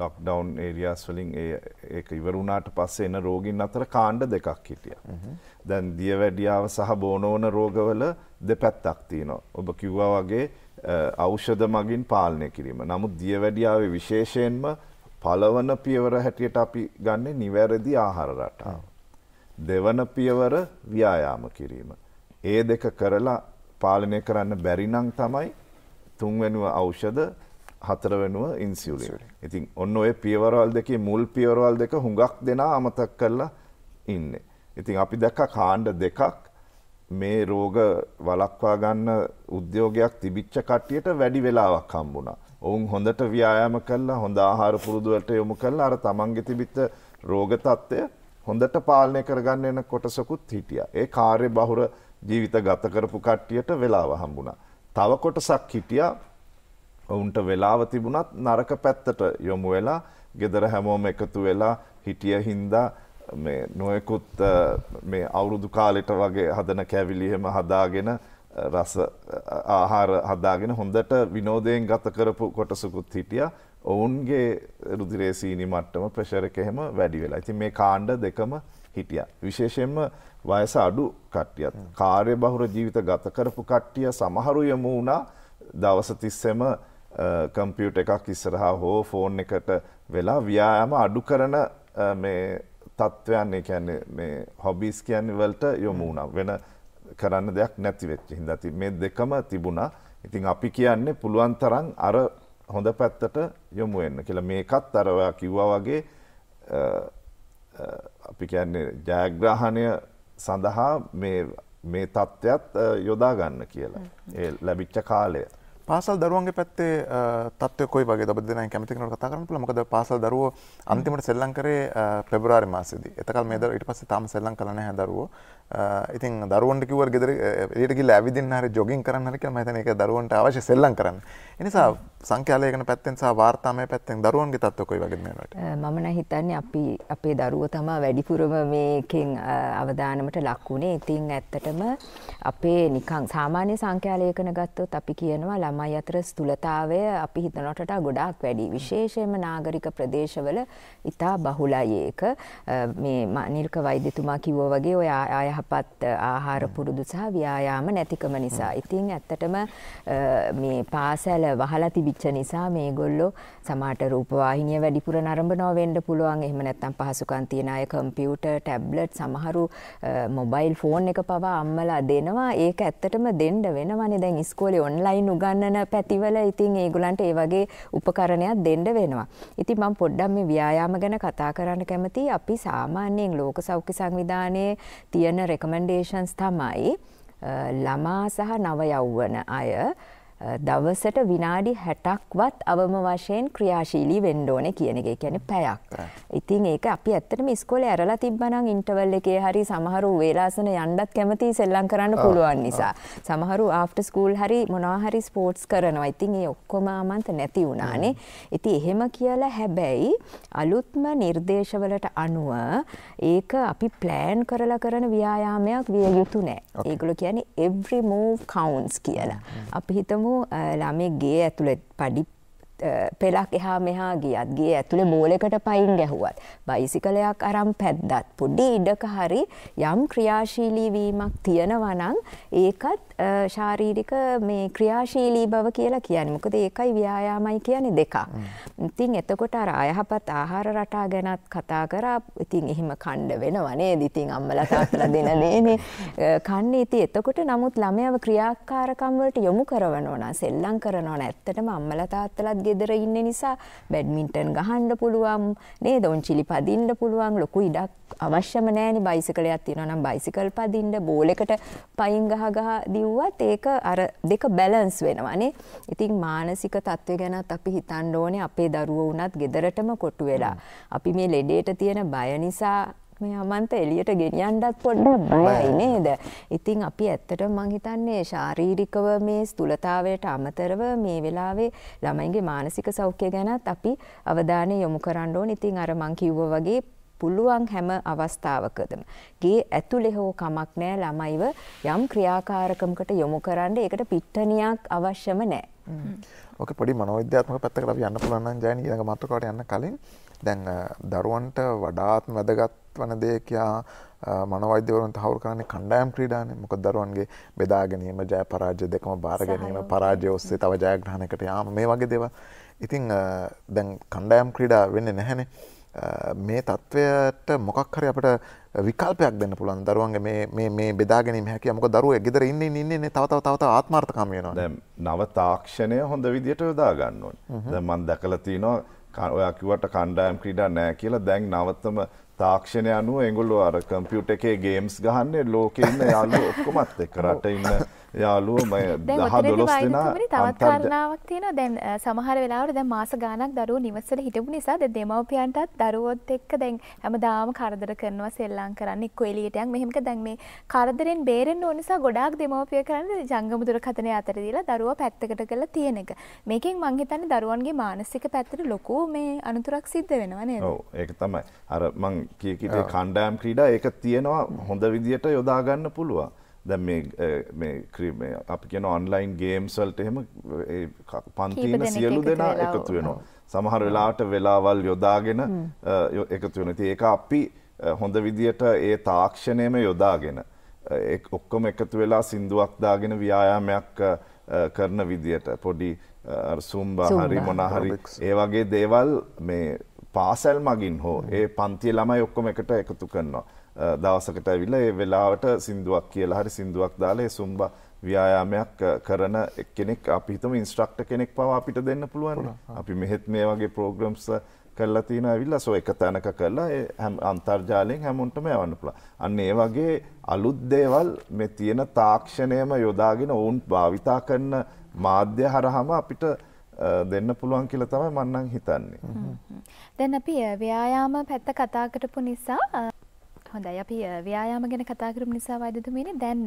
ලොක්ඩවුන් ඒරියාස් වලින් ඒක ඉවර වුණාට පස්සේ එන රෝගීන් අතර කාණ්ඩ දෙකක් හිටියා. දැන් දියවැඩියාව සහ බෝනෝන රෝගවල දෙපැත්තක් තියෙනවා. ඔබ කිව්වා වගේ ඖෂධ මගින් පාලනය කිරීම. නමුත් දියවැඩියාවේ විශේෂයෙන්ම පළවන පියවර හැටියට අපි ගන්නේ නිවැරදි ආහාර රටාව. දෙවන පියවර ව්‍යායාම කිරීම. ඒ දෙක කරලා පාලනය කරන්න බැරි නම් තමයි තුන්වෙනුව ඖෂධ, හතර වෙනුව ඉන්සියුලින්. ඉතින් ඔන්න ඔය පියවරවල් දෙකේ මුල් පියවරවල් දෙක හුඟක් දෙනා අමතක කරලා ඉන්නේ. ඉතින් අපි දැක්කා කාණ්ඩ දෙකක් මේ රෝග වළක්වා ගන්න උද්‍යෝගයක් තිබිච්ච කට්ටියට වැඩි වෙලාවක් හම්බුණා. ඔවුන් හොඳට ව්‍යායාම කළා, හොඳ ආහාර පුරුදු වලට යොමු කළා. අර තමන්ගේ තිබිච්ච රෝග තත්ත්වය හොඳට පාලනය කරගන්න යන කොටසකුත් හිටියා. ඒ කාර්යබහුල ජීවිත ගත කරපු කට්ටියට වෙලාව හම්බුණා. තව කොටසක් හිටියා ඔවුන්ට වෙලාව තිබුණත් නරක පැත්තට යොමු වෙලා ගෙදර හැමෝම එකතු වෙලා හිටිය හින්දා මේ නොයෙකුත් මේ අවුරුදු කාලෙට වගේ හදන කැවිලි එහෙම හදාගෙන රස ආහාර හදාගෙන හොඳට විනෝදයෙන් ගත කරපු කොටසකුත් හිටියා. ඔවුන්ගේ රුධිරයේ සීනි මට්ටම ප්‍රෙෂර් එක එහෙම වැඩි වෙලා. ඉතින් මේ කාණ්ඩ දෙකම හිටියා. විශේෂයෙන්ම වයස අඩු කට්ටියත් කාර්යබහුල ජීවිත ගත කරපු කට්ටිය සමහරු යමු වුණා දවස් තිස්සෙම කම්පියුටර් එකක් ඉස්සරහා හෝ ෆෝන් එකට වෙලා ව්‍යායාම අඩු කරන මේ තත්වයන්, ඒ කියන්නේ මේ හොබීස් කියන්නේ වලට යමු වුණා. වෙන කරන්න දෙයක් නැති වෙච්ච හින්දා ඉතින් මේ දෙකම තිබුණා. ඉතින් අපි කියන්නේ පුළුවන් තරම් අර හොඳ පැත්තට යොමු වෙන්න කියලා. මේකත් අර ඔයා කිව්වා වගේ අපි කියන්නේ ජයග්‍රහණය සඳහා මේ මේ තත්ත්වයත් යොදා ගන්න කියලා. ඒ ලැබිච්ච කාලය. පාසල් දරුවන්ගේ පැත්තේ තත්ත්වය කොයි වගේද? ඔබ දෙන්නා කැමති කෙනෙකුට කතා කරන්න පුළුවන්. මොකද පාසල් දරුවෝ අන්තිමට සෙල්ලම් කරේ පෙබරවාරි මාසෙදී. එතකල් මේ දරුවෝ ඊට පස්සේ තාම සෙල්ලම් කළා නැහැ දරුවෝ. ඉතින් දරුවන්ට කිව්වා ගෙදර එළියට ගිහලා ඇවිදින්න හරි ජොගින් කරන්න හරි කියලා මම හිතන්නේ ඒක දරුවන්ට අවශ්‍ය සෙල්ලම් කරන්න. ඒ නිසා සංඛ්‍යාලයකන පැත්තෙන් සහ වාර්තාමය පැත්තෙන් දරුවන්ගේ තත්ත්වය කොයි වගේද මේ වෙලාවට? මම නම් හිතන්නේ අපි අපේ දරුවෝ තමයි වැඩිපුරම මේකෙන් අවධානමට ලක් වුණේ. ඉතින් ඇත්තටම අපේ නිකන් සාමාන්‍ය සංඛ්‍යාලයකන ගත්තොත් අපි කියනවා ළමයි අතර ස්ථූලතාවය අපි හිතනට වඩා ගොඩාක් වැඩි. විශේෂයෙන්ම නාගරික ප්‍රදේශවල ඉතා බහුලයි ඒක. මේ මනිල්ක වෛද්‍යතුමා කිව්වා වගේ ඔය ආයහපත් ආහාර පුරුදු සහ ව්‍යායාම නැතිකම නිසා. ඉතින් ඇත්තටම මේ පාසල වහලා තිබිච්ච නිසා මේගොල්ලෝ සමහරට රූපවාහිනිය වැඩිපුර නරඹනවා වෙන්න පුළුවන්. එහෙම නැත්නම් පහසුකම් තියන අය කම්පියුටර්, ටැබ්ලට්, සමහරු මොබයිල් ෆෝන් එක පවා අම්මලා දෙනවා. ඒක ඇත්තටම දෙන්න වෙනවනේ. දැන් ඉස්කෝලේ ඔන්ලයින් උගන්වනවා පැතිවල. ඉතින් ඒගොල්ලන්ට ඒ වගේ උපකරණයක් දෙන්න වෙනවා. ඉතින් මම පොඩ්ඩක් මේ ව්‍යායාම ගැන කතා කරන්න කැමතියි. අපි සාමාන්‍යයෙන් ලෝක සෞඛ්‍ය සංවිධානයේ තියෙන රෙකමෙන්ඩේෂන්ස් තමයි ළමා සහ නව යෞවන අය දවසට විනාඩි හැටක්වත් අවම වශයෙන් ක්‍රියාශීලී වෙන්න ඕනේ කියන එක. ඒ කියන්නේ පැයක්. ඉතින් ඒක අපි ඇත්තටම ඉස්කෝලේ ඇරලා තිබ්බනම් ඉන්ටර්වල් එකේ හරි සමහරු වේලාසන යන්නත් කැමති සෙල්ලම් කරන්න පුළුවන් නිසා. සමහරු ආෆ්ටර් ස්කූල් හරි මොනවා හරි ස්පෝර්ට්ස් කරනවා. ඉතින් ඒ ඔක්කොම ආමන්ත නැති වුණානේ. ඉතින් එහෙම කියලා හැබැයි අලුත්ම නිර්දේශවලට අනුව ඒක අපි ප්ලෑන් කරලා කරන ව්‍යායාමයක් විය යුතු නෑ. ඒගොල්ලෝ කියන්නේ every move counts කියලා. අපි හිතමු ළමේ ගේ ඇතුළේ පඩි පෙලක් එහා මෙහා ගියත්, ගේ ඇතුළේ බෝලයකට පයින් ගැහුවත්, බයිසිකලයක් අරන් පැද්දත් පොඩි ඉඩක හරි යම් ක්‍රියාශීලී වීමක් තියෙනවා නම් ඒකත් ශාරීරික මේ ක්‍රියාශීලී බව කියලා කියන්නේ. මොකද ඒකයි ව්‍යායාමයි කියන්නේ දෙකක්. ඉතින් එතකොට අර අයහපත් ආහාර රටා ගැනත් කතා කරා. ඉතින් එහෙම කණ්ඩ වෙනවා නේද? ඉතින් අම්මලා තාත්තලා දෙන දේනේ කන්නේ. ඉතින් එතකොට නමුත් ළමයාව ක්‍රියාකාරකම් වලට යොමු කරනවා නම්, සෙල්ලම් කරනවා නම් ඇත්තටම අම්මලා තාත්තලාත් ගෙදර ඉන්න නිසා බැඩ්මින්ටන් ගහන්න පුළුවන් නේද? ඔන්චිලි පදින්න පුළුවන්. ලොකු ඉඩක් අවශ්‍යම නැහැනේ. බයිසිකලයක් තියෙනවා නම් බයිසිකල් පදින්න, බෝලයකට පයින් ගහ ගහ දිව්වත් ඒක අර දෙක බැලන්ස් වෙනවානේ. ඉතින් මානසික තත්ත්වය ගැනත් අපි හිතන්න ඕනේ. අපේ දරුවෝ වුණත් ගෙදරටම කොටු වෙලා අපි මේ ලෙඩේට තියෙන බය නිසා මේ අමන්ත එළියට ගෙනියන්නත් පොඩ්ඩක් බයයි නේද? ඉතින් අපි ඇත්තටම මං හිතන්නේ ශාරීරිකව මේ ස්ථූලතාවයට අමතරව මේ වෙලාවේ ළමයින්ගේ මානසික සෞඛ්‍ය ගැනත් අපි අවධානය යොමු කරන්න ඕනේ. ඉතින් අර මං කිව්වා වගේ පුළුවන් හැම අවස්ථාවකදම ගේ ඇතුලේ හෝ කමක් නැහැ ළමයිව යම් ක්‍රියාකාරකමකට යොමු කරන්න. ඒකට පිට්ටනියක් අවශ්‍යම නැහැ. ඔක පොඩි මනෝවිද්‍යාත්මක පැත්තකට අපි යන්න පුළුවන් නම් ජයනි ඊළඟ මාතෘකාවට යන්න කලින් දැන් දරුවන්ට වඩාත්ම වැදගත් වන දේ කියා මනෝවෛද්‍යවරුන් තහවුරු කරන්නේ කණ්ඩායම් ක්‍රීඩානේ. මොකද දරුවන්ගේ බෙදා ගැනීම, ජය පරාජය දෙකම බාර ගැනීම, පරාජය ඔස්සේ තව ජයග්‍රහණයකට යාම, මේ වගේ දේවල්. ඉතින් දැන් කණ්ඩායම් ක්‍රීඩා වෙන්නේ නැහැනේ. මේ තත්ත්වයට මොකක් හරි අපිට විකල්පයක් දෙන්න පුළුවන් දරුවන්ගේ මේ මේ මේ බෙදා ගැනීම හැකියාව. මොකද දරුවෝ ගෙදර ඉන්නේ ඉන්නේ ඉන්නේ තව තව තව තව ආත්මార్థකම් වෙනවා. දැන් නව තාක්ෂණය හොඳ විදියට යොදා ගන්න ඕනේ. දැන් මම දැකලා තිනවා ඔයා කිව්වට කණ්ඩායම් ක්‍රීඩා නෑ කියලා. දැන් නවතම තාක්ෂණය අනුව ඒගොල්ලෝ අර කම්පියුටර් එකේ ගේම්ස් ගහන්නේ. ලෝකේ ඉන්න යාළුවෝ ඔක්කොමත් එක්ක රට ඉන්න යාළුවෝ මම දහ දොළොස් දෙනා. තවත් කාරණාවක් තියෙනවා. දැන් සමහර වෙලාවට දැන් මාස ගාණක් දරුවෝ නිවසල හිටපු නිසා දැන් දෙමව්පියන්ටත් දරුවොත් එක්ක දැන් හැමදාම කරදර කරනවා, සෙල්ලම් කරන්නේ, එක්ක එළියට යන් මෙහෙමක. දැන් මේ කරදරෙන් බේරෙන්න ඕන නිසා ගොඩාක් දෙමව්පිය කරන්නේ ජංගම දුරකථනය අතර දීලා දරුවෝ පැත්තකට කරලා තියෙන එක. මේකෙන් මං හිතන්නේ දරුවන්ගේ මානසික පැත්තට ලොකු මේ අනුතරක් සිද්ධ වෙනවා නේද? ඔව් ඒක තමයි. අර මං කිය කිව්වේ කණ්ඩායම් ක්‍රීඩා ඒක තියෙනවා හොඳ විදියට යොදා ගන්න පුළුවන්. දැන් මේ අපි කියන ඔන්ලයින් ගේම්ස් වලට එහෙම පන්තියේ සියලු දෙනා එකතු වෙනවා. සමහර වෙලාවට වෙලාවල් යොදාගෙන එකතු වෙන. ඉතින් ඒක අපි හොඳ විදියට ඒ තාක්ෂණයම යොදාගෙන ඔක්කොම එකතු වෙලා සින්දුවක් දාගෙන ව්‍යායාමයක් කරන විදියට පොඩි අර සුම්බා හරි මොනා හරි ඒ වගේ දේවල් මේ පාසල් මගින් හෝ ඒ පන්තියේ ළමයි ඔක්කොම එකට එකතු කරනවා. දවසකට ඇවිල්ලා ඒ වෙලාවට සින්දුවක් කියලා හරි සින්දුවක් දාලා ඒ සුම්බා ව්‍යායාමයක් කරන කෙනෙක් අපි හිතමු ඉන්ස්ට්‍රක්ටර් කෙනෙක් පවා අපිට දෙන්න පුළුවන්. අපි මෙහෙත් මේ වගේ ප්‍රෝග්‍රෑම්ස් කරලා තියෙනවා ඇවිල්ලා සෝ එක තැනක කරලා ඒ අන්තර්ජාලයෙන් හැමෝටම යවන්න පුළුවන්. අන්න ඒ වගේ අලුත් දේවල් මේ තියෙන තාක්ෂණයම යොදාගෙන වුන් භාවිතා කරන මාධ්‍ය හරහාම අපිට දෙන්න පුළුවන් කියලා තමයි මම නම් හිතන්නේ. දැන් අපි ව්‍යායාම පැත්ත කතා කරපු නිසා හොඳයි අපි ව්‍යායාම ගැන කතා කරමු නිසා වෛද්‍යතුමීනි දැන්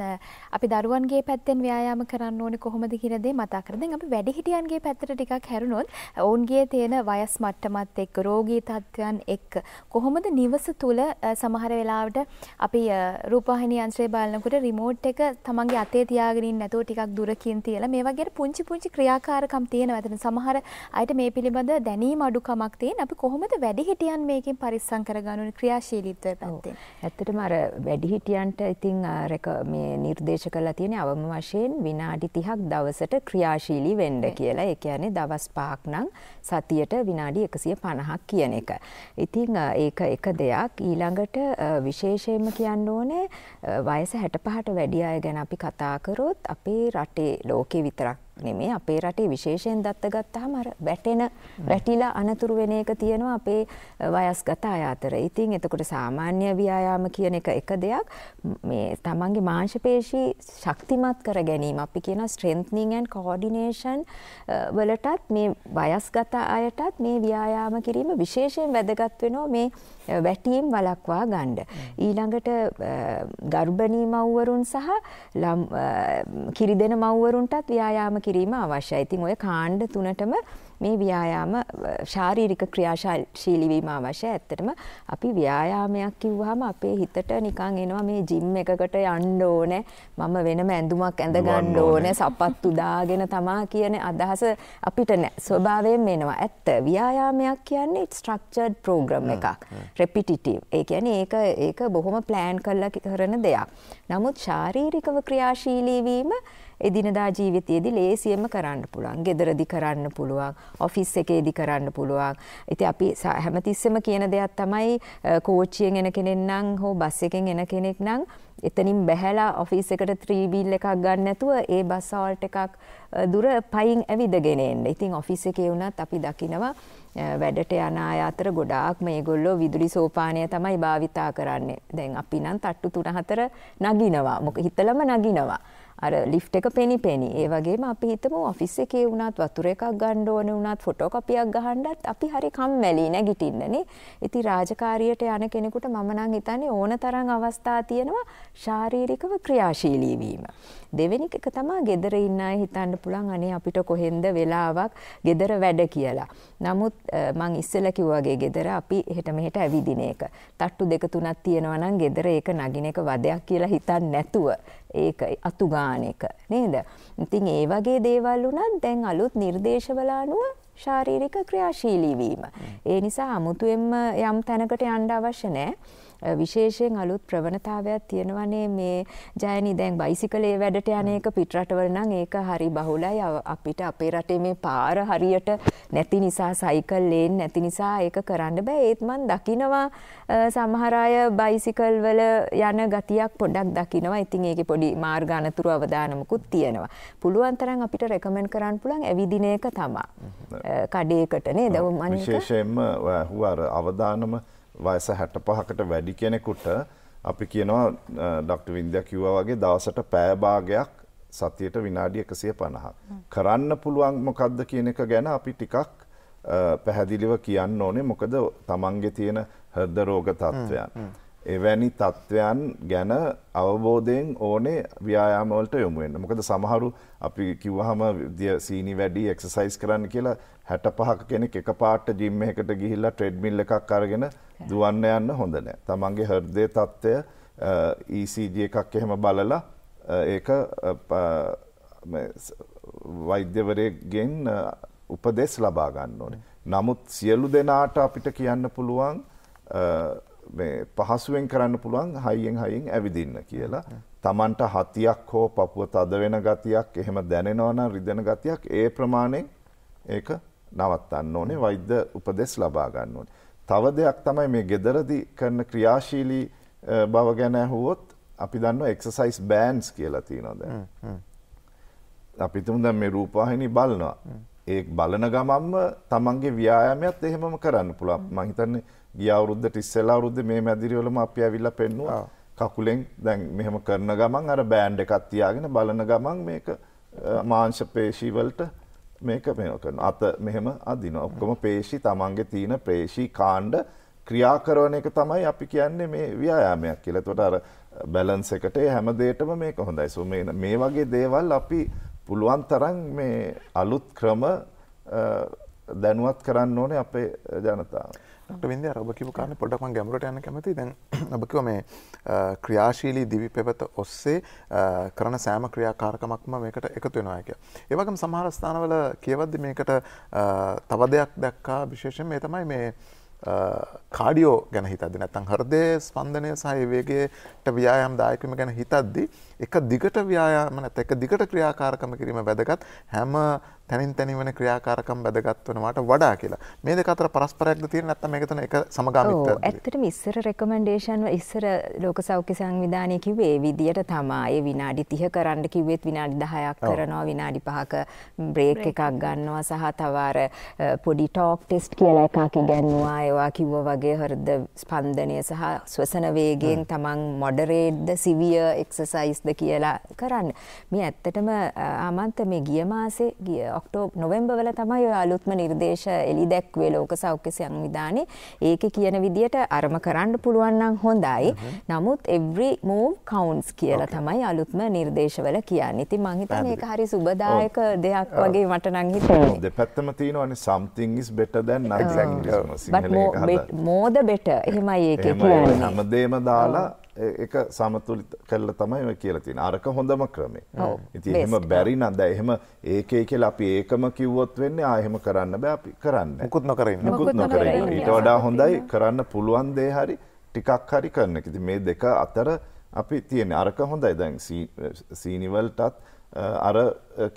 අපි දරුවන්ගේ පැත්තෙන් ව්‍යායාම කරන්න ඕනේ කොහොමද කියන දේ මතක් කරගෙන දැන් අපි වැඩිහිටියන්ගේ පැත්තට ටිකක් හැරුණොත් ඔවුන්ගේ තියෙන වයස් මට්ටමත් එක්ක රෝගී තත්ත්වයන් එක්ක කොහොමද නිවස තුල සමහර වෙලාවට අපි රූපවාහිනී යන්ත්‍රය බලනකොට රිමෝට් එක තමන්ගේ අතේ තියාගෙන ඉන්න නැතුව ටිකක් දුරකින් තියලා මේ වගේ පුංචි පුංචි ක්‍රියාකාරකම් තියෙනවා. එතන සමහර අයට මේ පිළිබඳ දැනීම අඩුකමක් තියෙන. අපි කොහොමද වැඩිහිටියන් මේකෙන් පරිස්සම් කරගන්න ඕනේ ක්‍රියාශීලීත්වය පැත්තෙන්? ඇත්තටම අර වැඩිහිටියන්ට ඉතින් මේ නිර්දේශ කරලා තියෙන අවම වශයෙන් විනාඩි තිහක් දවසට ක්‍රියාශීලී වෙන්න කියලා. ඒ කියන්නේ දවස් පහක් නම් සතියට විනාඩි එකසිය පනහක් කියන එක. ඉතින් ඒක එක දෙයක්. ඊළඟට විශේෂයෙන්ම කියන්න ඕනේ වයස හැට පහට වැඩි අය ගැන අපි කතා කරොත් අපේ රටේ ලෝකේ විතරක් නෙමේ අපේ රටේ විශේෂයෙන් දත්ත ගත්තාම අර වැටෙන වැටිලා අනතුරු වෙන එක තියෙනවා අපේ වයස්ගත අය අතර. ඉතින් එතකොට සාමාන්‍ය ව්‍යායාම කියන එක එක දෙයක් මේ තමන්ගේ මාංශ පේශී ශක්තිමත් කර ගැනීම අපි කියන ස්ට්‍රෙන්තනින් ඇන්ඩ් කෝඩිනේෂන් වලටත් මේ වයස්ගත අයටත් මේ ව්‍යායාම කිරීම විශේෂයෙන් වැදගත් වෙනවා මේ වැටීම් වලක්වා ගන්න. ඊළඟට ගර්භණී මව්වරුන් සහ කිරිදෙන මව්වරුන්ටත් ව්‍යායාම කිරීම අවශ්‍යයි. ඉතින් ඔය කාණ්ඩ තුනටම මේ ව්‍යායාම ශාරීරික ක්‍රියාශීලී වීම අවශ්‍යයි. ඇත්තටම අපි ව්‍යායාමයක් කිව්වහම අපේ හිතට නිකන් එනවා මේ ජිම් එකකට යන්න ඕනේ, මම වෙනම ඇඳුමක් ඇඳ ගන්න ඕනේ, සපත්තු දාගෙන තමා කියන අදහස අපිට ස්වභාවයෙන් එනවා. ඇත්ත ව්‍යායාමයක් කියන්නේ ස්ට්‍රක්චර්ඩ් ප්‍රෝග්‍රෑම් එකක්. රෙපිටිටිව්. ඒ කියන්නේ ඒක ඒක බොහොම ප්ලෑන් කරලා කරන දෙයක්. නමුත් ශාරීරිකව ක්‍රියාශීලී වීම එදිනදා ජීවිතයේදී ලේසියෙන්ම කරන්න පුළුවන්. ගෙදරදී කරන්න පුළුවන්, ඔෆිස් එකේදී කරන්න පුළුවන්. ඉතින් අපි හැමතිස්සෙම කියන දෙයක් තමයි කෝච්චියෙන් එන කෙනෙක් නම් හෝ බස් එකෙන් එන කෙනෙක් නම් එතනින් බැහැලා ඔෆිස් එකට ත්‍රී වීල් එකක් ගන්න නැතුව ඒ බස් හෝල්ට් එකක් දුර පයින් ඇවිදගෙන එන්න. ඉතින් ඔෆිස් එකේ වුණත් අපි දකිනවා වැඩට යන අය අතර ගොඩාක් මේගොල්ලෝ විදුලි සෝපානය තමයි භාවිතා කරන්නේ. දැන් අපි නම් තට්ටු තුන හතර නගිනවා. මොක හිතලම නගිනවා. අර ලිෆ්ට් එක පෙනි පෙනි. ඒ වගේම අපි හිතමු ඔෆිස් එකේ වුණත් වතුර එකක් ගන්න ඕන වුණත් ෆොටෝකපියක් ගහන්නත් අපි හරි කම්මැලි නැගිටින්නනේ. ඉතින් රාජකාරියට යන කෙනෙකුට මම නම් හිතන්නේ ඕන තරම් අවස්ථා තියෙනවා ශාරීරිකව ක්‍රියාශීලී වීම. දෙවෙනි එක තමයි ගෙදර ඉන්න අය හිතන්න පුළුවන් අනේ අපිට කොහෙන්ද වෙලාවක් ගෙදර වැඩ කියලා. නමුත් මං ඉස්සෙල්ලා කිව්වාගේ ගෙදර අපි එහෙට මෙහෙට ඇවිදින එක. තට්ටු දෙක තුනක් තියෙනවා නම් ගෙදර ඒක නගින එක වදයක් කියලා හිතන්නේ නැතුව ඒක අතු ගාන එක නේද? ඉතින් ඒ වගේ දේවල් උනත් දැන් අලුත් නිර්දේශවල අනුව ශාරීරික ක්‍රියාශීලී වීම. ඒ නිසා අමුතුවෙන්ම යම් තැනකට යන්න අවශ්‍ය නැහැ. විශේෂයෙන් අලුත් ප්‍රවණතාවයක් තියෙනවනේ මේ ජයනි දැන් බයිසිකලේ වැඩට යන එක පිටරටවල නම් ඒක හරි බහුලයි. අපිට අපේ රටේ මේ පාර හරියට නැති නිසා සයිකල් ලේන් නැති නිසා ඒක කරන්න බෑ. ඒත් මම දකිනවා සමහර අය බයිසිකල් වල යන ගතියක් පොඩ්ඩක් දකිනවා. ඉතින් ඒකේ පොඩි මාර්ග අනතුරු අවදානමකුත් තියෙනවා. පුළුවන් තරම් අපිට රෙකමන්ඩ් කරන්න පුළුවන් ඇවිදින එක තමයි කඩේකට නේද? විශේෂයෙන්ම හුවර අවදානම වයස හැට පහකට වැඩි කෙනෙකුට අපි කියනවා ඩොක්ටර් වින්ද්‍යා කිව්වා වගේ දවසට පැය භාගයක් සතියට විනාඩි එකසිය පනහක් කරන්න පුළුවන්. මොකද්ද කියන එක ගැන අපි ටිකක් පැහැදිලිව කියන්න ඕනේ. මොකද තමන්ගේ තියෙන හෘද රෝග තත්ත්වයන් එවැනි තත්ත්වයන් ගැන අවබෝධයෙන් ඕනේ ව්‍යායාම වලට යොමු වෙන්න. මොකද සමහරු අපි කිව්වහම සීනි වැඩි එක්සර්සයිස් කරන්න කියලා හැට පහක කෙනෙක් එකපාරට ජිම් එකකට ගිහිල්ලා ට්‍රෙඩ්මිල් එකක් අරගෙන දුවන්න යන්න හොඳ නැහැ. තමන්ගේ හෘදයේ තත්ත්වය ඊ සී ජී එකක් එහෙම බලලා ඒක වෛද්‍යවරයෙක්ගෙන් උපදෙස් ලබා ගන්න ඕනේ. නමුත් සියලු දෙනාට අපිට කියන්න පුළුවන් මේ පහසුවෙන් කරන්න පුළුවන් හයියෙන් හයියෙන් ඇවිදින්න කියලා. Tamanta හතියක් හෝ පපුව තද වෙන ගතියක් එහෙම දැනෙනවා නම් රිදෙන ගතියක් ඒ ප්‍රමාණයෙන් ඒක නවත්තන්න ඕනේ වෛද්‍ය උපදෙස් ලබා ගන්න ඕනේ. තව දෙයක් තමයි මේ gederදී කරන ක්‍රියාශීලී බව ගැන අහුවොත් අපි දන්නවා exercise bands කියලා තියෙනවා දැන්. අපි තුන් දැන් මේ රූපවාහිනී බලනවා. ඒ බලන ගමම්ම තමන්ගේ ව්‍යායාමයත් එහෙමම කරන්න පුළුවන්. මම හිතන්නේ ගිය අවුරුද්දට ඉස්සෙල්ලා අවුරුද්දේ මේ මැදිරිවලම අපි ඇවිල්ලා පෙන්නුවා කකුලෙන් දැන් මෙහෙම කරන ගමන් අර බෑන්ඩ් එකක් තියාගෙන බලන ගමන් මේක මාංශ පේශී වලට මේක මේක කරනවා. අත මෙහෙම අදිනවා. ඔක්කොම පේශී තමන්ගේ තියෙන පේශී කාණ්ඩ ක්‍රියා කරන එක තමයි අපි කියන්නේ මේ ව්‍යායාමයක් කියලා. ඒකට අර බැලන්ස් එකට හැම දෙයකම මේක හොඳයි. සෝ මේ මේ වගේ දේවල් අපි පුළුවන් තරම් මේ අලුත් ක්‍රම දැනුවත් කරන්න ඕනේ අපේ ජනතාව. ඩොක්ටර් වින්දේ අර ඔබ කියපු කාරණේ පොඩ්ඩක් මම ගැඹුරට යන්න කැමතියි. දැන් ඔබ කිව්වා මේ ක්‍රියාශීලී දිවි පෙවත ඔස්සේ කරන සෑම ක්‍රියාකාරකමක්ම මේකට එකතු වෙනවා කියලා. ඒ වගේම සමහර ස්ථානවල කියවද්දි මේකට තව දෙයක් දැක්කා විශේෂයෙන් මේ තමයි මේ කාඩියෝ ගැන හිතද්දි නැත්නම් හෘදය ස්පන්දනය සහ ඒ වේගයට ව්‍යායාම දායකම ගැන හිතද්දි එක දිගට ව්‍යායාම නැත්නම් එක දිගට ක්‍රියාකාරකම කිරීම වැදගත් හැම තනින් තනින් වෙන ක්‍රියාකාරකම් වැදගත් වෙනවාට වඩා කියලා. මේ දෙක අතර පරස්පරයක්ද තියෙන නැත්නම් මේක තන එක සමගාමීත්වයක්ද? ඔව් ඇත්තටම ඉස්සර රෙකමෙන්ඩේෂන් වල ඉස්සර ලෝක සෞඛ්‍ය සංවිධානය කිව්වේ ඒ විදියට තමයි. ඒ විනාඩි තිහ කරන්න කිව්වෙත් විනාඩි දහයක් කරනවා විනාඩි පහක බ්‍රේක් එකක් ගන්නවා සහ තව අර පොඩි ටෝක් ටෙස්ට් කියලා එකක් ඉගෙනුවා. ඒවා කිව්වා වගේ හෘද ස්පන්දනය සහ ශ්වසන වේගයෙන් තමන් මොඩරේට් ද සිවියර් එක්සර්සයිස් ද කියලා කරන්න. මේ ඇත්තටම ආමන්ත මේ ගිය මාසේ ගිය ඔක්තෝබර් නොවැම්බර් වල තමයි ඔය අලුත්ම නිර්දේශ එළි දැක්වේ ලෝක සෞඛ්‍ය සංවිධානයේ. ඒකේ කියන විදියට අරම කරන්න පුළුවන් නම් හොඳයි. නමුත් every move counts කියලා තමයි අලුත්ම නිර්දේශ වල කියන්නේ. ඉතින් මම හිතන්නේ ඒක හරි සුබදායක දෙයක් වගේ මට නම් හිතෙනවා. දෙපැත්තම තියෙනවානේ something is better than nothing කියලා සිංහලයේ. more the better එහෙමයි ඒකේ කියන්නේ. හැමදේම දාලා ඒක සමතුලිත කරලා තමයි ඔය කියලා තියෙන. අරක හොඳම ක්‍රමේ. ඉතින් එහෙම බැරි නම් දැන් එහෙම ඒකේ කියලා අපි ඒකම කිව්වොත් වෙන්නේ ආ එහෙම කරන්න බෑ අපි කරන්නේ. මුකුත් නොකර ඉන්න. මුකුත් නොකර ඉන්න. ඊට වඩා හොඳයි කරන්න පුළුවන් දේ හරි ටිකක් හරි කරන එක. ඉතින් මේ දෙක අතර අපි තියෙන්නේ අරක හොඳයි දැන් සීනිවල්ටත් අර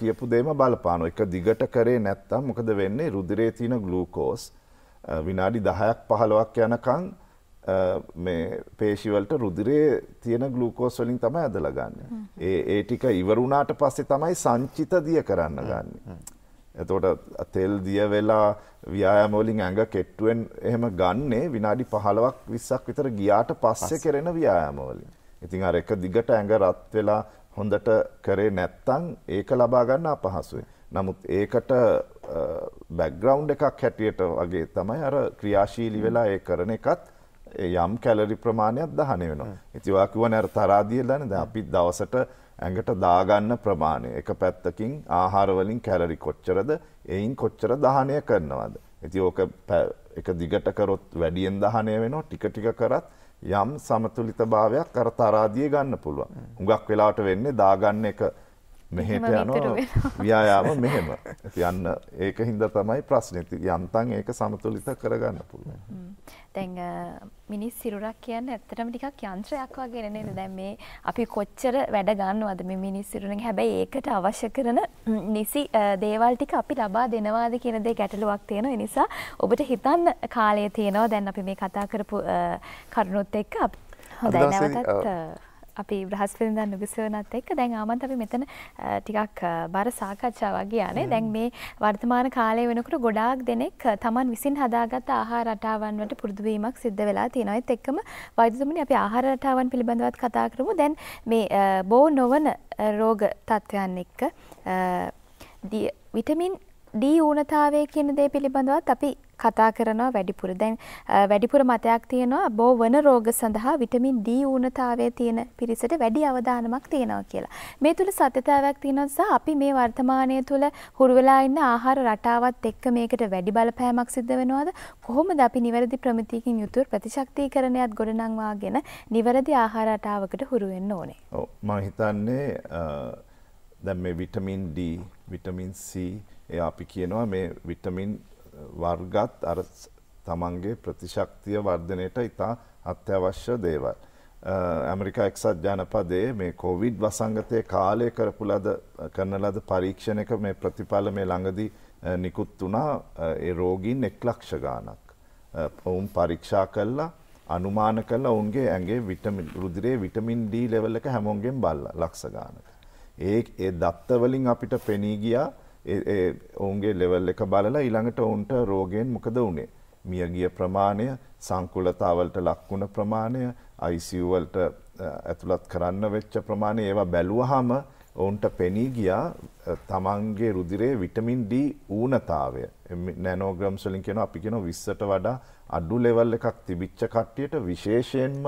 කියපු දෙයම බලපානවා. එක දිගට කරේ නැත්තම් මොකද වෙන්නේ? රුධිරයේ තියෙන ග්ලූකෝස් විනාඩි දහයක් පහළොවක් යනකම් මේ පේශිවලට රුධිරයේ තියෙන ග්ලූකෝස් වලින් තමයි ඇදලා ගන්න. ඒ ඒ ටික ඉවර වුණාට පස්සේ තමයි සංචිත දිය කරන්න ගන්න. එතකොට තෙල් දිය වෙලා ව්‍යායාම වලින් ඇඟ කෙට්ටුවෙන් එහෙම ගන්නේ විනාඩි පහළොවක් විස්සක් විතර ගියාට පස්සේ කරන ව්‍යායාම වලින්. ඉතින් අර එක දිගට ඇඟ රත් වෙලා හොඳට කරේ නැත්තම් ඒක ලබා ගන්න අපහසුයි. නමුත් ඒකට බෑග්ග්‍රවුන්ඩ් එකක් හැටියට වගේ තමයි අර ක්‍රියාශීලී වෙලා ඒ කරන එකත් යම් කැලරි ප්‍රමාණයක් දහණය වෙනවා. ඉතින් ඔයා කියවනේ අර තරහාදිය දාන්නේ. දැන් අපි දවසට ඇඟට දාගන්න ප්‍රමාණය එක පැත්තකින් ආහාර වලින් කැලරි කොච්චරද? එයින් කොච්චර දහණය කරනවද? ඉතින් ඕක එක දිගට කරොත් වැඩියෙන් දහණය වෙනවා. ටික ටික කරත් යම් සමතුලිතභාවයක් අර තරහාදිය ගන්න පුළුවන්. හුඟක් වෙලාවට වෙන්නේ දාගන්න එක මෙහෙට යනවා ව්‍යායාම මෙහෙම. යන්න ඒක හින්දා තමයි ප්‍රශ්නේ. යන්තම් ඒක සමතුලිත කරගන්න පුළුවන්. දැන් මිනිස් සිරුරක් කියන්නේ ඇත්තටම ටිකක් යන්ත්‍රයක් වගේ නේද? දැන් මේ අපි කොච්චර වැඩ ගන්නවද මේ මිනිස් සිරුරෙන්? හැබැයි ඒකට අවශ්‍ය කරන නිසි දේවල් ටික අපි ලබා දෙනවාද කියන දේ ගැටලුවක් තියෙනවා. ඒ නිසා ඔබට හිතන්න කාලය තියෙනවා. දැන් අපි මේ කතා කරපු කරුණොත් එක්ක හොඳයි නැවතත් අපි බ්‍රහස්පතින්දා නුගසේනත් එක්ක දැන් ආමන්ත අපි මෙතන ටිකක් බාර සාකච්ඡාවක් ගියානේ. දැන් මේ වර්තමාන කාලයේ වෙනකොට ගොඩාක් දෙනෙක් Taman විසින් හදාගත්ත ආහාර රටාවන් වලට පුරුදු වීමක් සිද්ධ වෙලා තියෙනවා. ඒත් එක්කම වෛද්‍යතුමනි අපි ආහාර රටාවන් පිළිබඳවත් කතා කරමු. දැන් මේ බෝ නොවන රෝග තත්ත්වයන් එක්ක විටමින් D ඌනතාවය කියන දේ පිළිබඳවත් අපි කතා කරනවා වැඩිපුර. දැන් වැඩිපුර මතයක් තියෙනවා බෝ වන රෝග සඳහා විටමින් D ඌනතාවය තියෙන පිරිසට වැඩි අවධානමක් තියෙනවා කියලා. මේ තුල සත්‍යතාවයක් තියෙනවා සහ අපි මේ වර්තමානයේ තුල හුරු වෙලා ඉන්න ආහාර රටාවත් එක්ක මේකට වැඩි බලපෑමක් සිද්ධ වෙනවද? කොහොමද අපි නිවැරදි ප්‍රමිතියකින් යුතුව ප්‍රතිශක්තිකරණයත් ගොඩනංවාගෙන නිවැරදි ආහාර රටාවකට හුරු වෙන්න ඕනේ? ඔව් මම හිතන්නේ දැන් මේ විටමින් D, විටමින් C ඒ අපි කියනවා මේ විටමින් වර්ගත් අර තමන්ගේ ප්‍රතිශක්තිය වර්ධනයට ඉතා අත්‍යවශ්‍ය දේවල්. ඇමරිකා එක්සත් ජනපදයේ මේ කොවිඩ් වසංගතයේ කාලය කරපු ලද කරන ලද පරීක්ෂණයක මේ ප්‍රතිඵල මේ ළඟදී නිකුත් වුණා. ඒ රෝගීන් එක් ලක්ෂ ගාණක් ඔවුන් පරීක්ෂා කළා, අනුමාන කළා ඔවුන්ගේ ඇඟේ විටමින් රුධිරයේ විටමින් D ලෙවල් එක හැමෝගෙන් බලලා ලක්ෂ ගාණක. ඒ ඒ දත්ත වලින් අපිට පෙනී ගියා ඒ ඔවුන්ගේ ලෙවල් එක බලලා ඊළඟට ඔවුන්ට රෝගයෙන් මොකද වුනේ? මියගිය ප්‍රමාණය, සංකුලතාවලට ලක්ුණ ප්‍රමාණය, I C U වලට ඇතුළත් කරන්න වෙච්ච ප්‍රමාණය, ඒවා බැලුවහම ඔවුන්ට පෙනී ගියා තමන්ගේ රුධිරයේ විටමින් D ඌනතාවය නැනෝග්‍රෑම්ස් වලින් කියන අපි කියන විස්සට වඩා අඩු ලෙවල් එකක් තිබිච්ච කට්ටියට, විශේෂයෙන්ම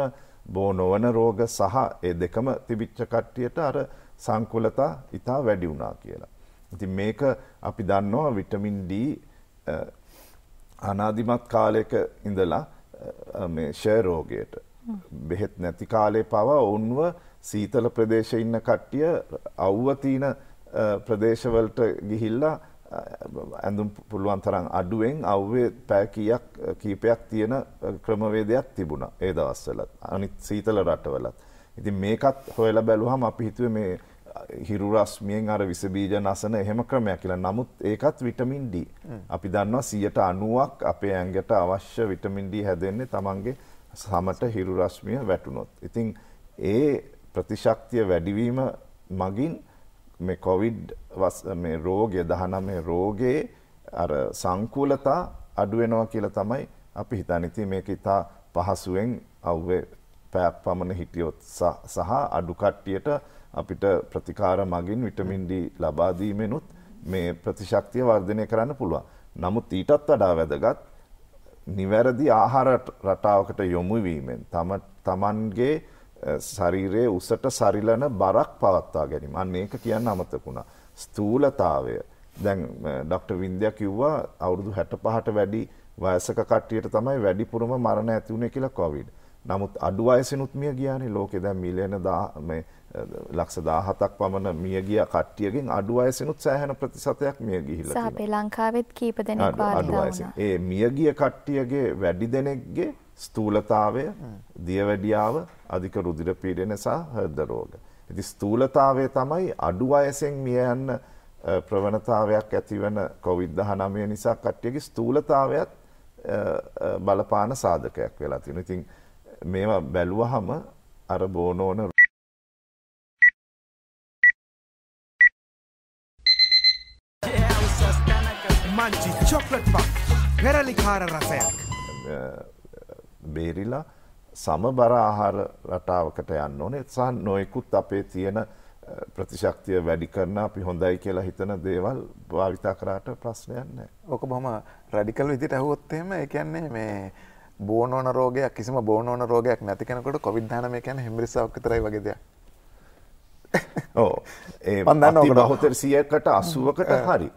බෝ නොවන රෝග සහ ඒ දෙකම තිබිච්ච කට්ටියට අර සංකුලතා ඉතා වැඩි වුණා කියලා. ඉතින් මේක අපි දන්නවා විටමින් D අනාදිමත් කාලයක ඉඳලා මේ ෂය රෝගයට බෙහෙත් නැති කාලේ පවා ඔවුන්ව සීතල ප්‍රදේශයේ ඉන්න කට්ටිය අවුව තියෙන ප්‍රදේශවලට ගිහිල්ලා ඇඳුම් පුළුවන් තරම් අඩුවෙන් අවුවේ පැය කීයක් කීපයක් තියෙන ක්‍රමවේදයක් තිබුණා ඒ දවස්වලත් අනිත් සීතල රටවලත්. ඉතින් මේකත් හොයලා බැලුවහම අපි හිතුවේ මේ හිරු රශ්මියෙන් අර විස බීජ නසන එහෙම ක්‍රමයක් කියලා. නමුත් ඒකත් විටමින් D. අපි දන්නවා සියයට අනූවක් අපේ ඇඟට අවශ්‍ය විටමින් D හැදෙන්නේ තමන්ගේ සමට හිරු රශ්මිය වැටුනොත්. ඉතින් ඒ ප්‍රතිශක්තිය වැඩිවීම මගින් මේ කොවිඩ් මේ රෝගය දහනවයේ රෝගේ අර සංකූලතා අඩු වෙනවා කියලා තමයි අපි හිතන්නේ. ඉතින් මේක ඉතා පහසුවෙන් අවුවේ පැයක් පමණ හිටියොත් සහ අඩු කට්ටියට අපිට ප්‍රතිකාර මගින් විටමින් D ලබා දීමෙනුත් මේ ප්‍රතිශක්තිය වර්ධනය කරන්න පුළුවන්. නමුත් ඊටත් වඩා වැදගත් නිවැරදි ආහාර රටාවකට යොමු වීමෙන් තම තමන්ගේ ශරීරයේ උසට සරිලන බරක් පවත්වා ගැනීම. අන්න ඒක කියන්න අමතකුණා. ස්ථූලතාවය. දැන් ඩොක්ටර් වින්ද්‍යා කිව්වා අවුරුදු හැටපහට වැඩි වයසක කට්ටියට තමයි වැඩිපුරම මරණ ඇති වුණේ කියලා කොවිඩ්. නමුත් අඩු වයසිනුත් මිය ගියානේ ලෝකේ. දැන් මිලියන මේ ලක්ෂ දහහතක් පමණ මිය ගිය කට්ටියගෙන් අඩු වයසිනුත් සෑහෙන ප්‍රතිශතයක් මිය ගිහිල්ලා තියෙනවා. සහ ලංකාවෙත් කීප දෙනෙක් වාර්තා වුණා. ඒ මිය ගිය කට්ටියගේ වැඩි දෙනෙක්ගේ ස්ථූලතාවය, දියවැඩියාව, අධික රුධිර පීඩන සහ හෘද රෝග. ඉතින් ස්ථූලතාවය තමයි අඩු වයසෙන් මිය යන ප්‍රවණතාවයක් ඇතිවන කොවිඩ් දහනවය නිසා කට්ටියගේ ස්ථූලතාවයත් බලපාන සාධකයක් වෙලා තියෙනවා. ඉතින් මේවා බැලුවහම අර බොනෝන මංචි චොක්ලට් පක් පෙරලිකාර රසයක් බේරිලා සමබර ආහාර රටාවකට යන්න ඕනේ. සහ නොයෙකුත් අපේ තියෙන ප්‍රතිශක්තිය වැඩි කරන අපි හොඳයි කියලා හිතන දේවල් භාවිතා කරාට ප්‍රශ්නයක් නැහැ. ඔක බොහොම රැඩිකල් විදිහට අහුවොත් එහෙම ඒ කියන්නේ මේ බෝනෝන රෝගයක් කිසිම බෝනෝන රෝගයක් නැති කෙනෙකුට කොවිඩ් දහනවය කියන්නේ හෙම්බිරිස්සාවක් විතරයි වගේ දෙයක්. ඔව් ඒ අතිබහුතර සියයකට අසූවකට හරි.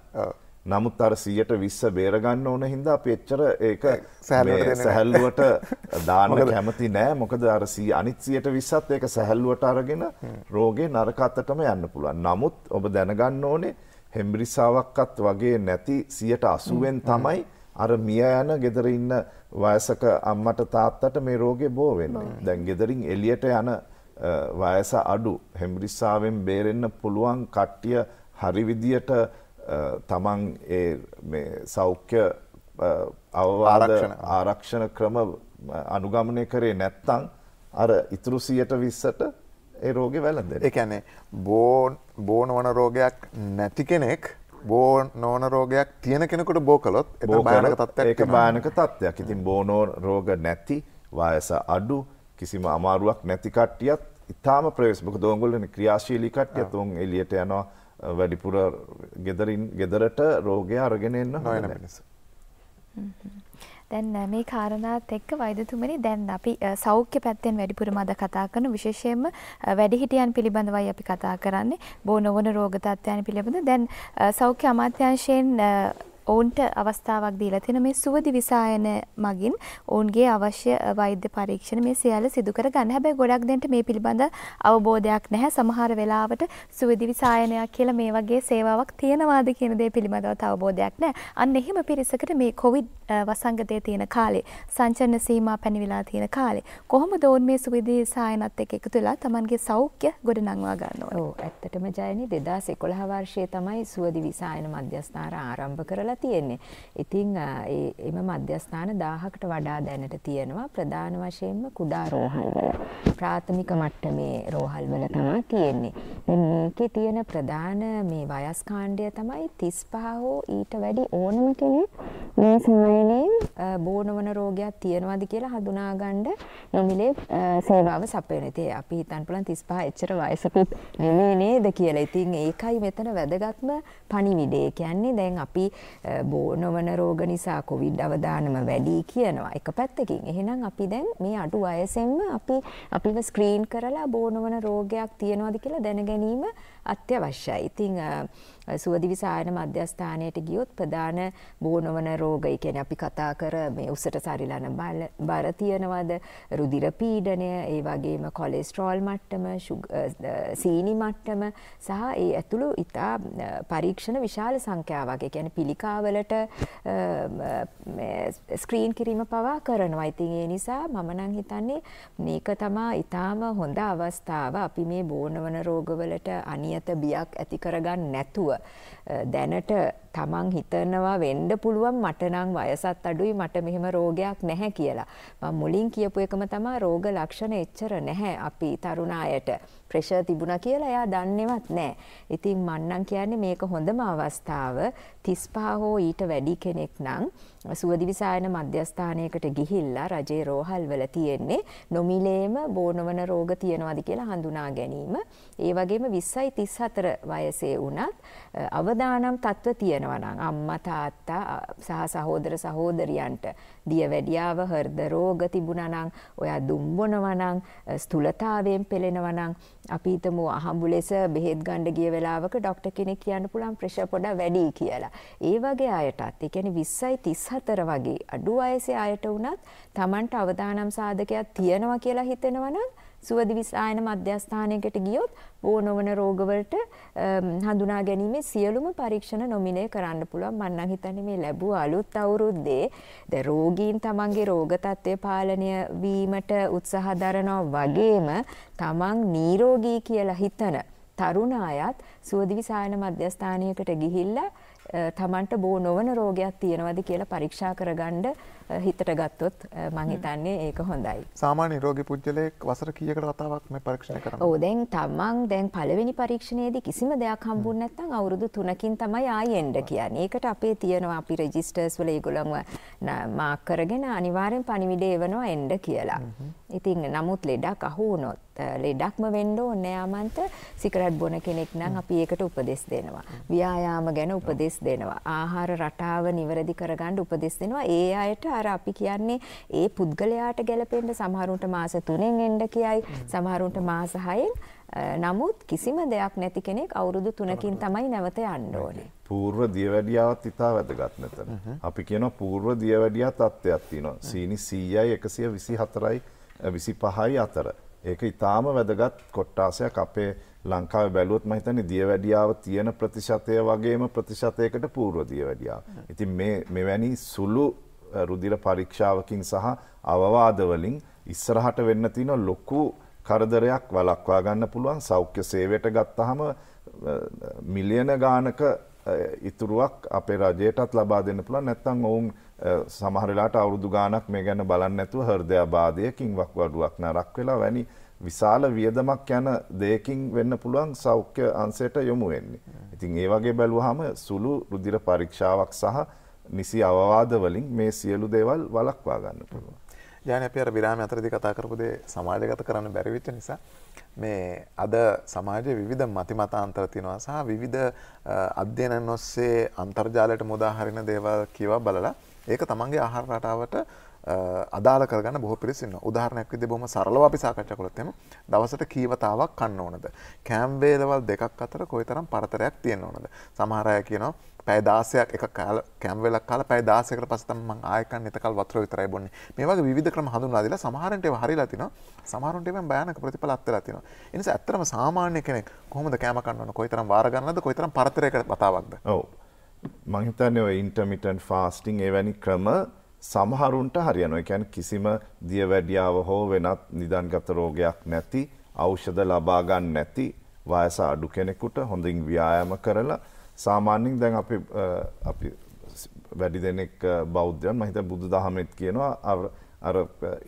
නමුත් අර සියයට විස්ස බේර ගන්න ඕන හින්දා අපි එච්චර ඒක සැහැල්ලුවට දාන්න කැමති නෑ. මොකද අර අනිත් සියයට විස්සත් ඒක සැහැල්ලුවට අරගෙන රෝගේ නරක අතටම යන්න පුළුවන්. නමුත් ඔබ දැනගන්න ඕනේ හෙම්බිරිස්සාවක්වත් වගේ නැති සියයට අසූවෙන් තමයි අර මිය යන ගෙදර ඉන්න වයසක අම්මට තාත්තට මේ රෝගේ බෝ වෙන්නේ. දැන් ගෙදරින් එළියට යන වයස අඩු හෙම්බිරිස්සාවෙන් බේරෙන්න පුළුවන් කට්ටිය හරි විදියට තමන් ඒ සෞඛ්‍ය අවවාද ආරක්ෂණ ක්‍රම අනුගමනය කරේ නැත්තම් අර ඉතුරු සියයට විස්සට ඒ රෝගේ වැළඳෙනවා. ඒ කියන්නේ බෝ බෝ නොවන රෝගයක් නැති කෙනෙක් බෝ නොවන රෝගයක් තියෙන කෙනෙකුට බෝ කළොත් ඒක භයානක තත්ත්වයක්. ඒක භයානක තත්ත්වයක්. ඉතින් බෝ නොවන රෝග නැති, වයස අඩු, කිසිම අමාරුවක් නැති කට්ටියත් ඉතාම ප්‍රවේශ. මොකද ඕගොල්ලෝනේ ක්‍රියාශීලී කට්ටියත් උන් එළියට යනවා වැඩිපුර ගෙදරින් ගෙදරට රෝගය අරගෙන එන්න හොයන මිනිස්සු. දැන් මේ කාරණාත් එක්ක වෛද්‍යතුමනි දැන් අපි සෞඛ්‍ය පැත්තෙන් වැඩිපුරම අද කතා කරන විශේෂයෙන්ම වැඩිහිටියන් පිළිබඳවයි අපි කතා කරන්නේ. බෝ නොවන රෝග තත්ත්වයන් පිළිබඳ දැන් සෞඛ්‍ය අමාත්‍යාංශයෙන් ඔවුන්ට අවස්ථාවක් දීලා තියෙන මේ සුවදි විසායන මගින් ඔවුන්ගේ අවශ්‍ය වෛද්‍ය පරීක්ෂණ මේ සියල්ල සිදු කර ගන්න. හැබැයි ගොඩක් දෙනෙට මේ පිළිබඳ අවබෝධයක් නැහැ. සමහර වෙලාවට සුවදි විසායනයක් කියලා මේ වගේ සේවාවක් තියෙනවාද කියන දේ පිළිබඳව අවබෝධයක් නැහැ. අන්න එහෙම පිරිසකට මේ කොවිඩ් වසංගතයේ තියෙන කාලේ සංචලන සීමා පැනවිලා තියෙන කාලේ කොහොමද ඔවුන් මේ සුවදි විසායනත් එක්ක එකතු වෙලා තමන්ගේ සෞඛ්‍ය ගොඩනංවා ගන්න ඕනේ? ඔව් ඇත්තටම ජයනි දෙදාස් එකොළහ වර්ෂයේ තමයි සුවදි විසායන මධ්‍යස්ථාන ආරම්භ කරලා තියෙන්නේ. ඉතින් එම මධ්‍යස්ථාන දාහකට වඩා දැනට තියෙනවා. ප්‍රධාන වශයෙන්ම කුඩා රෝහල් ප්‍රාථමික මට්ටමේ රෝහල් වල තමයි තියෙන්නේ. මේකේ තියෙන ප්‍රධාන මේ වයස් කාණ්ඩය තමයි තිස්පහ හෝ ඊට වැඩි ඕනම කෙනෙක් මේ සමයේදී බෝනවන රෝගයක් තියෙනවාද කියලා හඳුනා ගන්න නොමිලේ සේවාව සපයන. ඉතින් අපි හිතන්න පුළුවන් තිස්පහ එච්චර වයසකුත් නෙමෙයි නේද කියලා. ඉතින් ඒකයි මෙතන වැදගත්ම පණිවිඩය. කියන්නේ දැන් අපි බෝනවන රෝග නිසා කොවිඩ් අවදානම වැඩි කියනවා එක පැත්තකින්. එහෙනම් අපි දැන් මේ අඩු වයසෙන්ම අපි අපිව ස්ක්‍රීන් කරලා බෝනවන රෝගයක් තියෙනවද කියලා දැන ගැනීම අත්‍යවශ්‍යයි. ඉතින් සුවදි විසායන මධ්‍යස්ථානයට ගියොත් ප්‍රධාන බෝනවන රෝග, ඒ කියන්නේ අපි කතා කර මේ උසට සරිලන බර තියෙනවද, රුධිර පීඩනය, ඒ වගේම කොලෙස්ටරෝල් මට්ටම, සීනි මට්ටම සහ ඒ ඇතුළු ඉතා පරීක්ෂණ විශාල සංඛ්‍යාවක්, ඒ කියන්නේ පිළිකාවලට ස්ක්‍රීන් කිරීම පවා කරනවා. ඉතින් ඒ නිසා මම නම් හිතන්නේ මේක තමයි ඉතාම හොඳ අවස්ථාව අපි මේ බෝනවන රෝගවලට අනියත බියක් ඇති කරගන්න නැතුව දැනට තමන් හිතනවා වෙන්න පුළුවන් මට නම් වයසත් අඩුයි මට මෙහෙම රෝගයක් නැහැ කියලා. මම මුලින් කියපු එකම තමයි රෝග ලක්ෂණ එච්චර නැහැ අපි තරුණ අයට. ප්‍රෙෂර් තිබුණා කියලා එයා දන්නේවත් නැහැ. ඉතින් මම නම් කියන්නේ මේක හොඳම අවස්ථාව. තිස්පහ හෝ ඊට වැඩි කෙනෙක් නම් සුවදි විසායන මධ්‍යස්ථානයකට ගිහිල්ලා රජේ රෝහල් වල තියෙන්නේ නොමිලේම බෝනවන රෝග තියෙනවාද කියලා හඳුනා ගැනීම. ඒ වගේම විස්සයි තිස්හතර වයසේ වුණත් අවදානම් තත්ත්ව තියෙන අම්මා තාත්තා සහ සහෝදර සහෝදරියන්ට දියවැඩියාව, හෘද රෝග තිබුණා නම්, ඔයා දුම් බොනවා නම්, ස්ථූලතාවයෙන් පෙළෙනවා නම්, අපි හිතමු අහඹු ලෙස බෙහෙත් ගන්න ගිය වෙලාවක ડોක්ටර් කෙනෙක් කියන්න පුළුවන් ප්‍රෙෂර් පොඩක් වැඩියි කියලා. ඒ වගේ අයටත්, ඒ කියන්නේ විස්සයි තිස්හතර වගේ අඩු වයසේ අයට වුණත් Tamanට අවදානම් සාධකයක් තියෙනවා කියලා හිතෙනවා නම් සුවදි විසායන මධ්‍යස්ථානයකට ගියොත් බෝනවන රෝගවලට හඳුනා ගැනීමේ සියලුම පරීක්ෂණ නොමිලේ කරන්න පුළුවන්. මම නම් හිතන්නේ මේ ලැබුව අලුත් අවුරුද්දේ ද රෝගීන් තමන්ගේ රෝග තත්ත්වය පාලනය වීමට උත්සාහ දරනවා වගේම තමන් නිරෝගී කියලා හිතන තරුණ අයත් සුවදි විසායන මධ්‍යස්ථානයකට ගිහිල්ලා තමන්ට බෝනවන රෝගයක් තියෙනවද කියලා පරීක්ෂා කරගන්න හිතට ගත්තොත් මම හිතන්නේ ඒක හොඳයි. සාමාන්‍ය රෝගී පුද්ගලයෙක් වසර කීයකට වතාවක් මේ පරීක්ෂණය කරනවා? ඔව් දැන් තමන් දැන් පළවෙනි පරීක්ෂණයේදී කිසිම දෙයක් හම්බුනේ නැත්නම් අවුරුදු තුනකින් තමයි ආයෙ එන්න කියන්නේ. ඒකට අපේ තියෙනවා අපි රෙජිස්ටර්ස් වල ඒගොල්ලන්ව මාක් කරගෙන අනිවාර්යෙන් පණිවිඩය එවනවා එන්න කියලා. ඉතින් නමුත් ලෙඩක් අහු වුණොත් ලෙඩක්ම වෙන්න ඕනේ යාමන්ත සිගරට් බොන කෙනෙක් නම් අපි ඒකට උපදෙස් දෙනවා. ව්‍යායාම ගැන උපදෙස් දෙනවා. ආහාර රටාව නිවැරදි කරගන්න උපදෙස් දෙනවා. ඒ අයට අර අපි කියන්නේ ඒ පුද්ගලයාට ගැලපෙන්න සමහරුන්ට මාස තුනෙන් එන්න කියයි, සමහරුන්ට මාස හයෙන්. නමුත් කිසිම දෙයක් නැති කෙනෙක් අවුරුදු තුනකින් තමයි නැවත යන්න ඕනේ. පූර්ව දියවැඩියාවත් ඉතා වැදගත් නැතන. අපි කියනවා පූර්ව දියවැඩියා තත්ත්වයක් තියෙනවා. සීනි සීයයි එකසිය විසි හතරයි විසි පහයි අතර. ඒක ඉතාම වැදගත් කොට්ටාසයක් අපේ ලංකාවේ බැලුවොත් මම හිතන්නේ දියවැඩියාව තියෙන ප්‍රතිශතය වගේම ප්‍රතිශතයකට පූර්ව දියවැඩියාව. ඉතින් මේ මෙවැනි සුළු රුධිර පරීක්ෂාවකින් සහ අවවාදවලින් ඉස්සරහට වෙන්න තියෙන ලොකු කරදරයක් වළක්වා ගන්න පුළුවන්. සෞඛ්‍ය සේවයට ගත්තාම මිලියන ගානක ඉතුරුවක් අපේ රජයටත් ලබා දෙන්න පුළුවන්. නැත්නම් ඔවුන් සමහර වෙලාවට අවුරුදු ගාණක් මේ ගැන බලන්නේ නැතුව හෘදයාබාධයකින් වක්වඩුවක් නරක් වෙලා වැනි විශාල වියදමක් යන දෙයකින් වෙන්න පුළුවන් සෞඛ්‍ය අංශයට යොමු වෙන්නේ. ඉතින් ඒ වගේ බැලුවාම සුළු රුධිර පරීක්ෂාවක් සහ නිසි අවවාද වලින් මේ සියලු දේවල් වළක්වා ගන්න පුළුවන්. දැන් අපි අර විරාමයේ අතරදී කතා කරපු දේ සමාජගත කරන්න බැරි වෙච්ච නිසා මේ අද සමාජයේ විවිධ මතිමතාන්තර තියෙනවා සහ විවිධ අධ්‍යයනන් ඔස්සේ අන්තර්ජාලයට මුදා හරින දේවල් කියවා බලලා ඒක තමන්ගේ ආහාර රටාවට අදාළ කරගන්න බොහෝ පිරිස ඉන්නවා. උදාහරණයක් විදිහට බොහොම සරලව අපි සාකච්ඡා කළොත් එහෙම දවසට කීව තාවක් කන්න ඕනද? කෑම වේලවල් දෙකක් අතර කොයිතරම් පරතරයක් තියෙන්න ඕනද? සමහර අය කියනවා පැය දහසක් එකක් කාලා කෑම වේලක් කාලා පැය දහසකට පස්සේ තමයි මම ආයෙ කන්නේ, එතකල් වතුර විතරයි බොන්නේ. මේ වගේ විවිධ ක්‍රම හඳුන්වලා දීලා සමහරන්ට ඒවා හරියලා තිනවා, සමහරන්ට ඒවා භයානක ප්‍රතිඵල අත්දලා තිනවා. ඒ නිසා ඇත්තටම සාමාන්‍ය කෙනෙක් කොහොමද කෑම කන්න ඕන, කොයිතරම් වාර ගන්නවද, කොයිතරම් පරතරයකට වතාවක්ද? ඔව්. මම හිතන්නේ ඔය intermittent fasting එවැනි ක්‍රම සමහරුන්ට හරියනවා. ඒ කියන්නේ කිසිම දියවැඩියාව හෝ වෙනත් නිදාන්ගත රෝගයක් නැති, ඖෂධ ලබා ගන්න නැති වයස අඩු කෙනෙකුට හොඳින් ව්‍යායාම කරලා සාමාන්‍යයෙන් දැන් අපි අපි වැඩි දෙනෙක් බෞද්ධයන් මම හිතා බුදුදහමෙත් කියනවා අර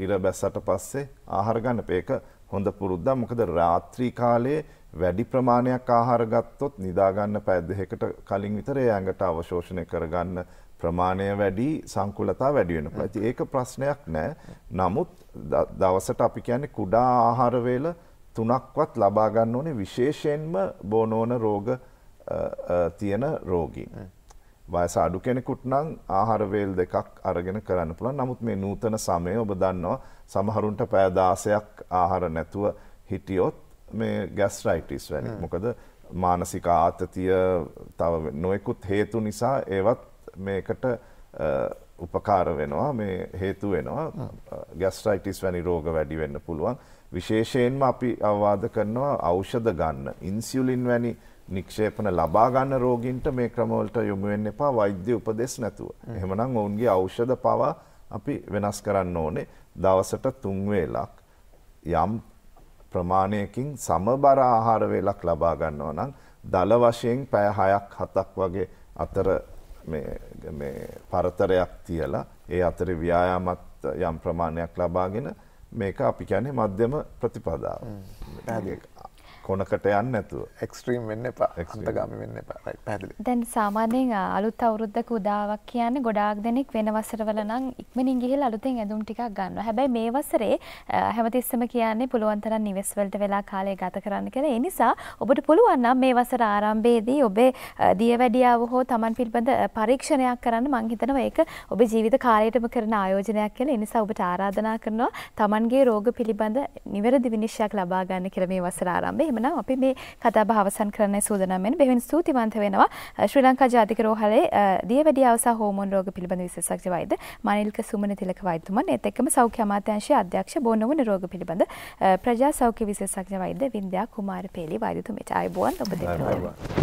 ඉර බැස්සට පස්සේ ආහාර ගන්න මේක හොඳ පුරුද්දක්. මොකද රාත්‍රී කාලයේ වැඩි ප්‍රමාණයක් ආහාර ගත්තොත් නිදා ගන්න පැය දෙකකට කලින් විතර ඒ ඇඟට අවශෝෂණය කරගන්න ප්‍රමාණය වැඩි, සංකුලතා වැඩි වෙන ප්‍රති ඒක ප්‍රශ්නයක් නෑ. නමුත් දවසට අපි කියන්නේ කුඩා ආහාර වේල තුනක්වත් ලබා ගන්න ඕනේ, විශේෂයෙන්ම බොනෝන රෝග තියෙන රෝගීන්. වයස අඩු කෙනෙකුට නම් ආහාර වේල් දෙකක් අරගෙන කරන්න පුළුවන්. නමුත් මේ නූතන සමයේ ඔබ දන්නවා සමහරුන්ට පැය දහසක් ආහාර නැතුව හිටියොත් මේ ගැස්ට්‍රයිටිස් වැනි, මොකද මානසික ආතතිය තව නොයෙකුත් හේතු නිසා ඒවත් මේකට උපකාර වෙනවා, මේ හේතු වෙනවා. ගැස්ට්‍රයිටිස් වැනි රෝග වැඩි වෙන්න පුළුවන්. විශේෂයෙන්ම අපි අවවාද කරනවා ඖෂධ ගන්න, ඉන්සියුලින් වැනි නික්ෂේපන ලබා ගන්න රෝගීන්ට මේ ක්‍රමවලට යොමු වෙන්න එපා වෛද්‍ය උපදෙස් නැතුව. එහෙමනම් ඔවුන්ගේ ඖෂධ පවා අපි වෙනස් කරන්න ඕනේ. දවසට තුන් වේලක් යම් ප්‍රමාණයකින් සමබර ආහාර වේලක් ලබා ගන්නවා නම් දල වශයෙන් පැය හයක් හතක් වගේ අතර මේ පරතරයක් තියලා ඒ අතරේ ව්‍යායාමත් යම් ප්‍රමාණයක් ලබාගෙන මේක අපි කියන්නේ මධ්‍යම ප්‍රතිපදාව. කොනකට යන්නේ නැතුව එක්ස්ට්‍රීම් වෙන්න එපා, අන්තගාමී වෙන්න එපා. රයිට්, පැහැදිලි. දැන් සාමාන්‍යයෙන් අලුත් අවුරුද්දක උදාවක් කියන්නේ ගොඩාක් දෙනෙක් වෙන වසරවල නම් ඉක්මනින් ගිහිල්ලා අලුතෙන් ඇඳුම් ටිකක් ගන්නවා. හැබැයි මේ වසරේ හැමතිස්සම කියන්නේ පුළුවන් තරම් නිවෙස් වලට වෙලා කාලය ගත කරන්න කියලා. ඒ නිසා ඔබට පුළුවන් නම් මේ වසර ආරම්භයේදී ඔබේ දියවැඩියාව හෝ Taman පිළිබඳ පරීක්ෂණයක් කරන්න මම හිතනවා ඒක ඔබේ ජීවිත කාලයටම කරන ආයෝජනයක් කියලා. ඒ නිසා ඔබට ආරාධනා කරනවා Tamanගේ රෝග පිළිබඳ නිවැරදි විනිශ්චයක් ලබා ගන්න කියලා මේ වසර ආරම්භයේ. මනම් අපි මේ කතා බහ අවසන් කරන්න සූදානම් වෙන. බෙහෙවින් ස්තුතිවන්ත වෙනවා ශ්‍රී ලංකා ජාතික රෝහලේ දියවැඩියාව සහ හෝමෝන් රෝග පිළිබඳ විශේෂඥ වෛද්‍ය මනිල්ක සුමන තිලක වෛද්‍යතුමන්, ඒත් එක්කම සෞඛ්‍ය අමාත්‍යාංශයේ අධ්‍යක්ෂ බොනෝන රෝග පිළිබඳ ප්‍රජා සෞඛ්‍ය විශේෂඥ වෛද්‍ය වින්ද්‍යා කුමාරපේලි වෛද්‍යතුමට ආයුබෝවන්. ඔබ දෙපළට.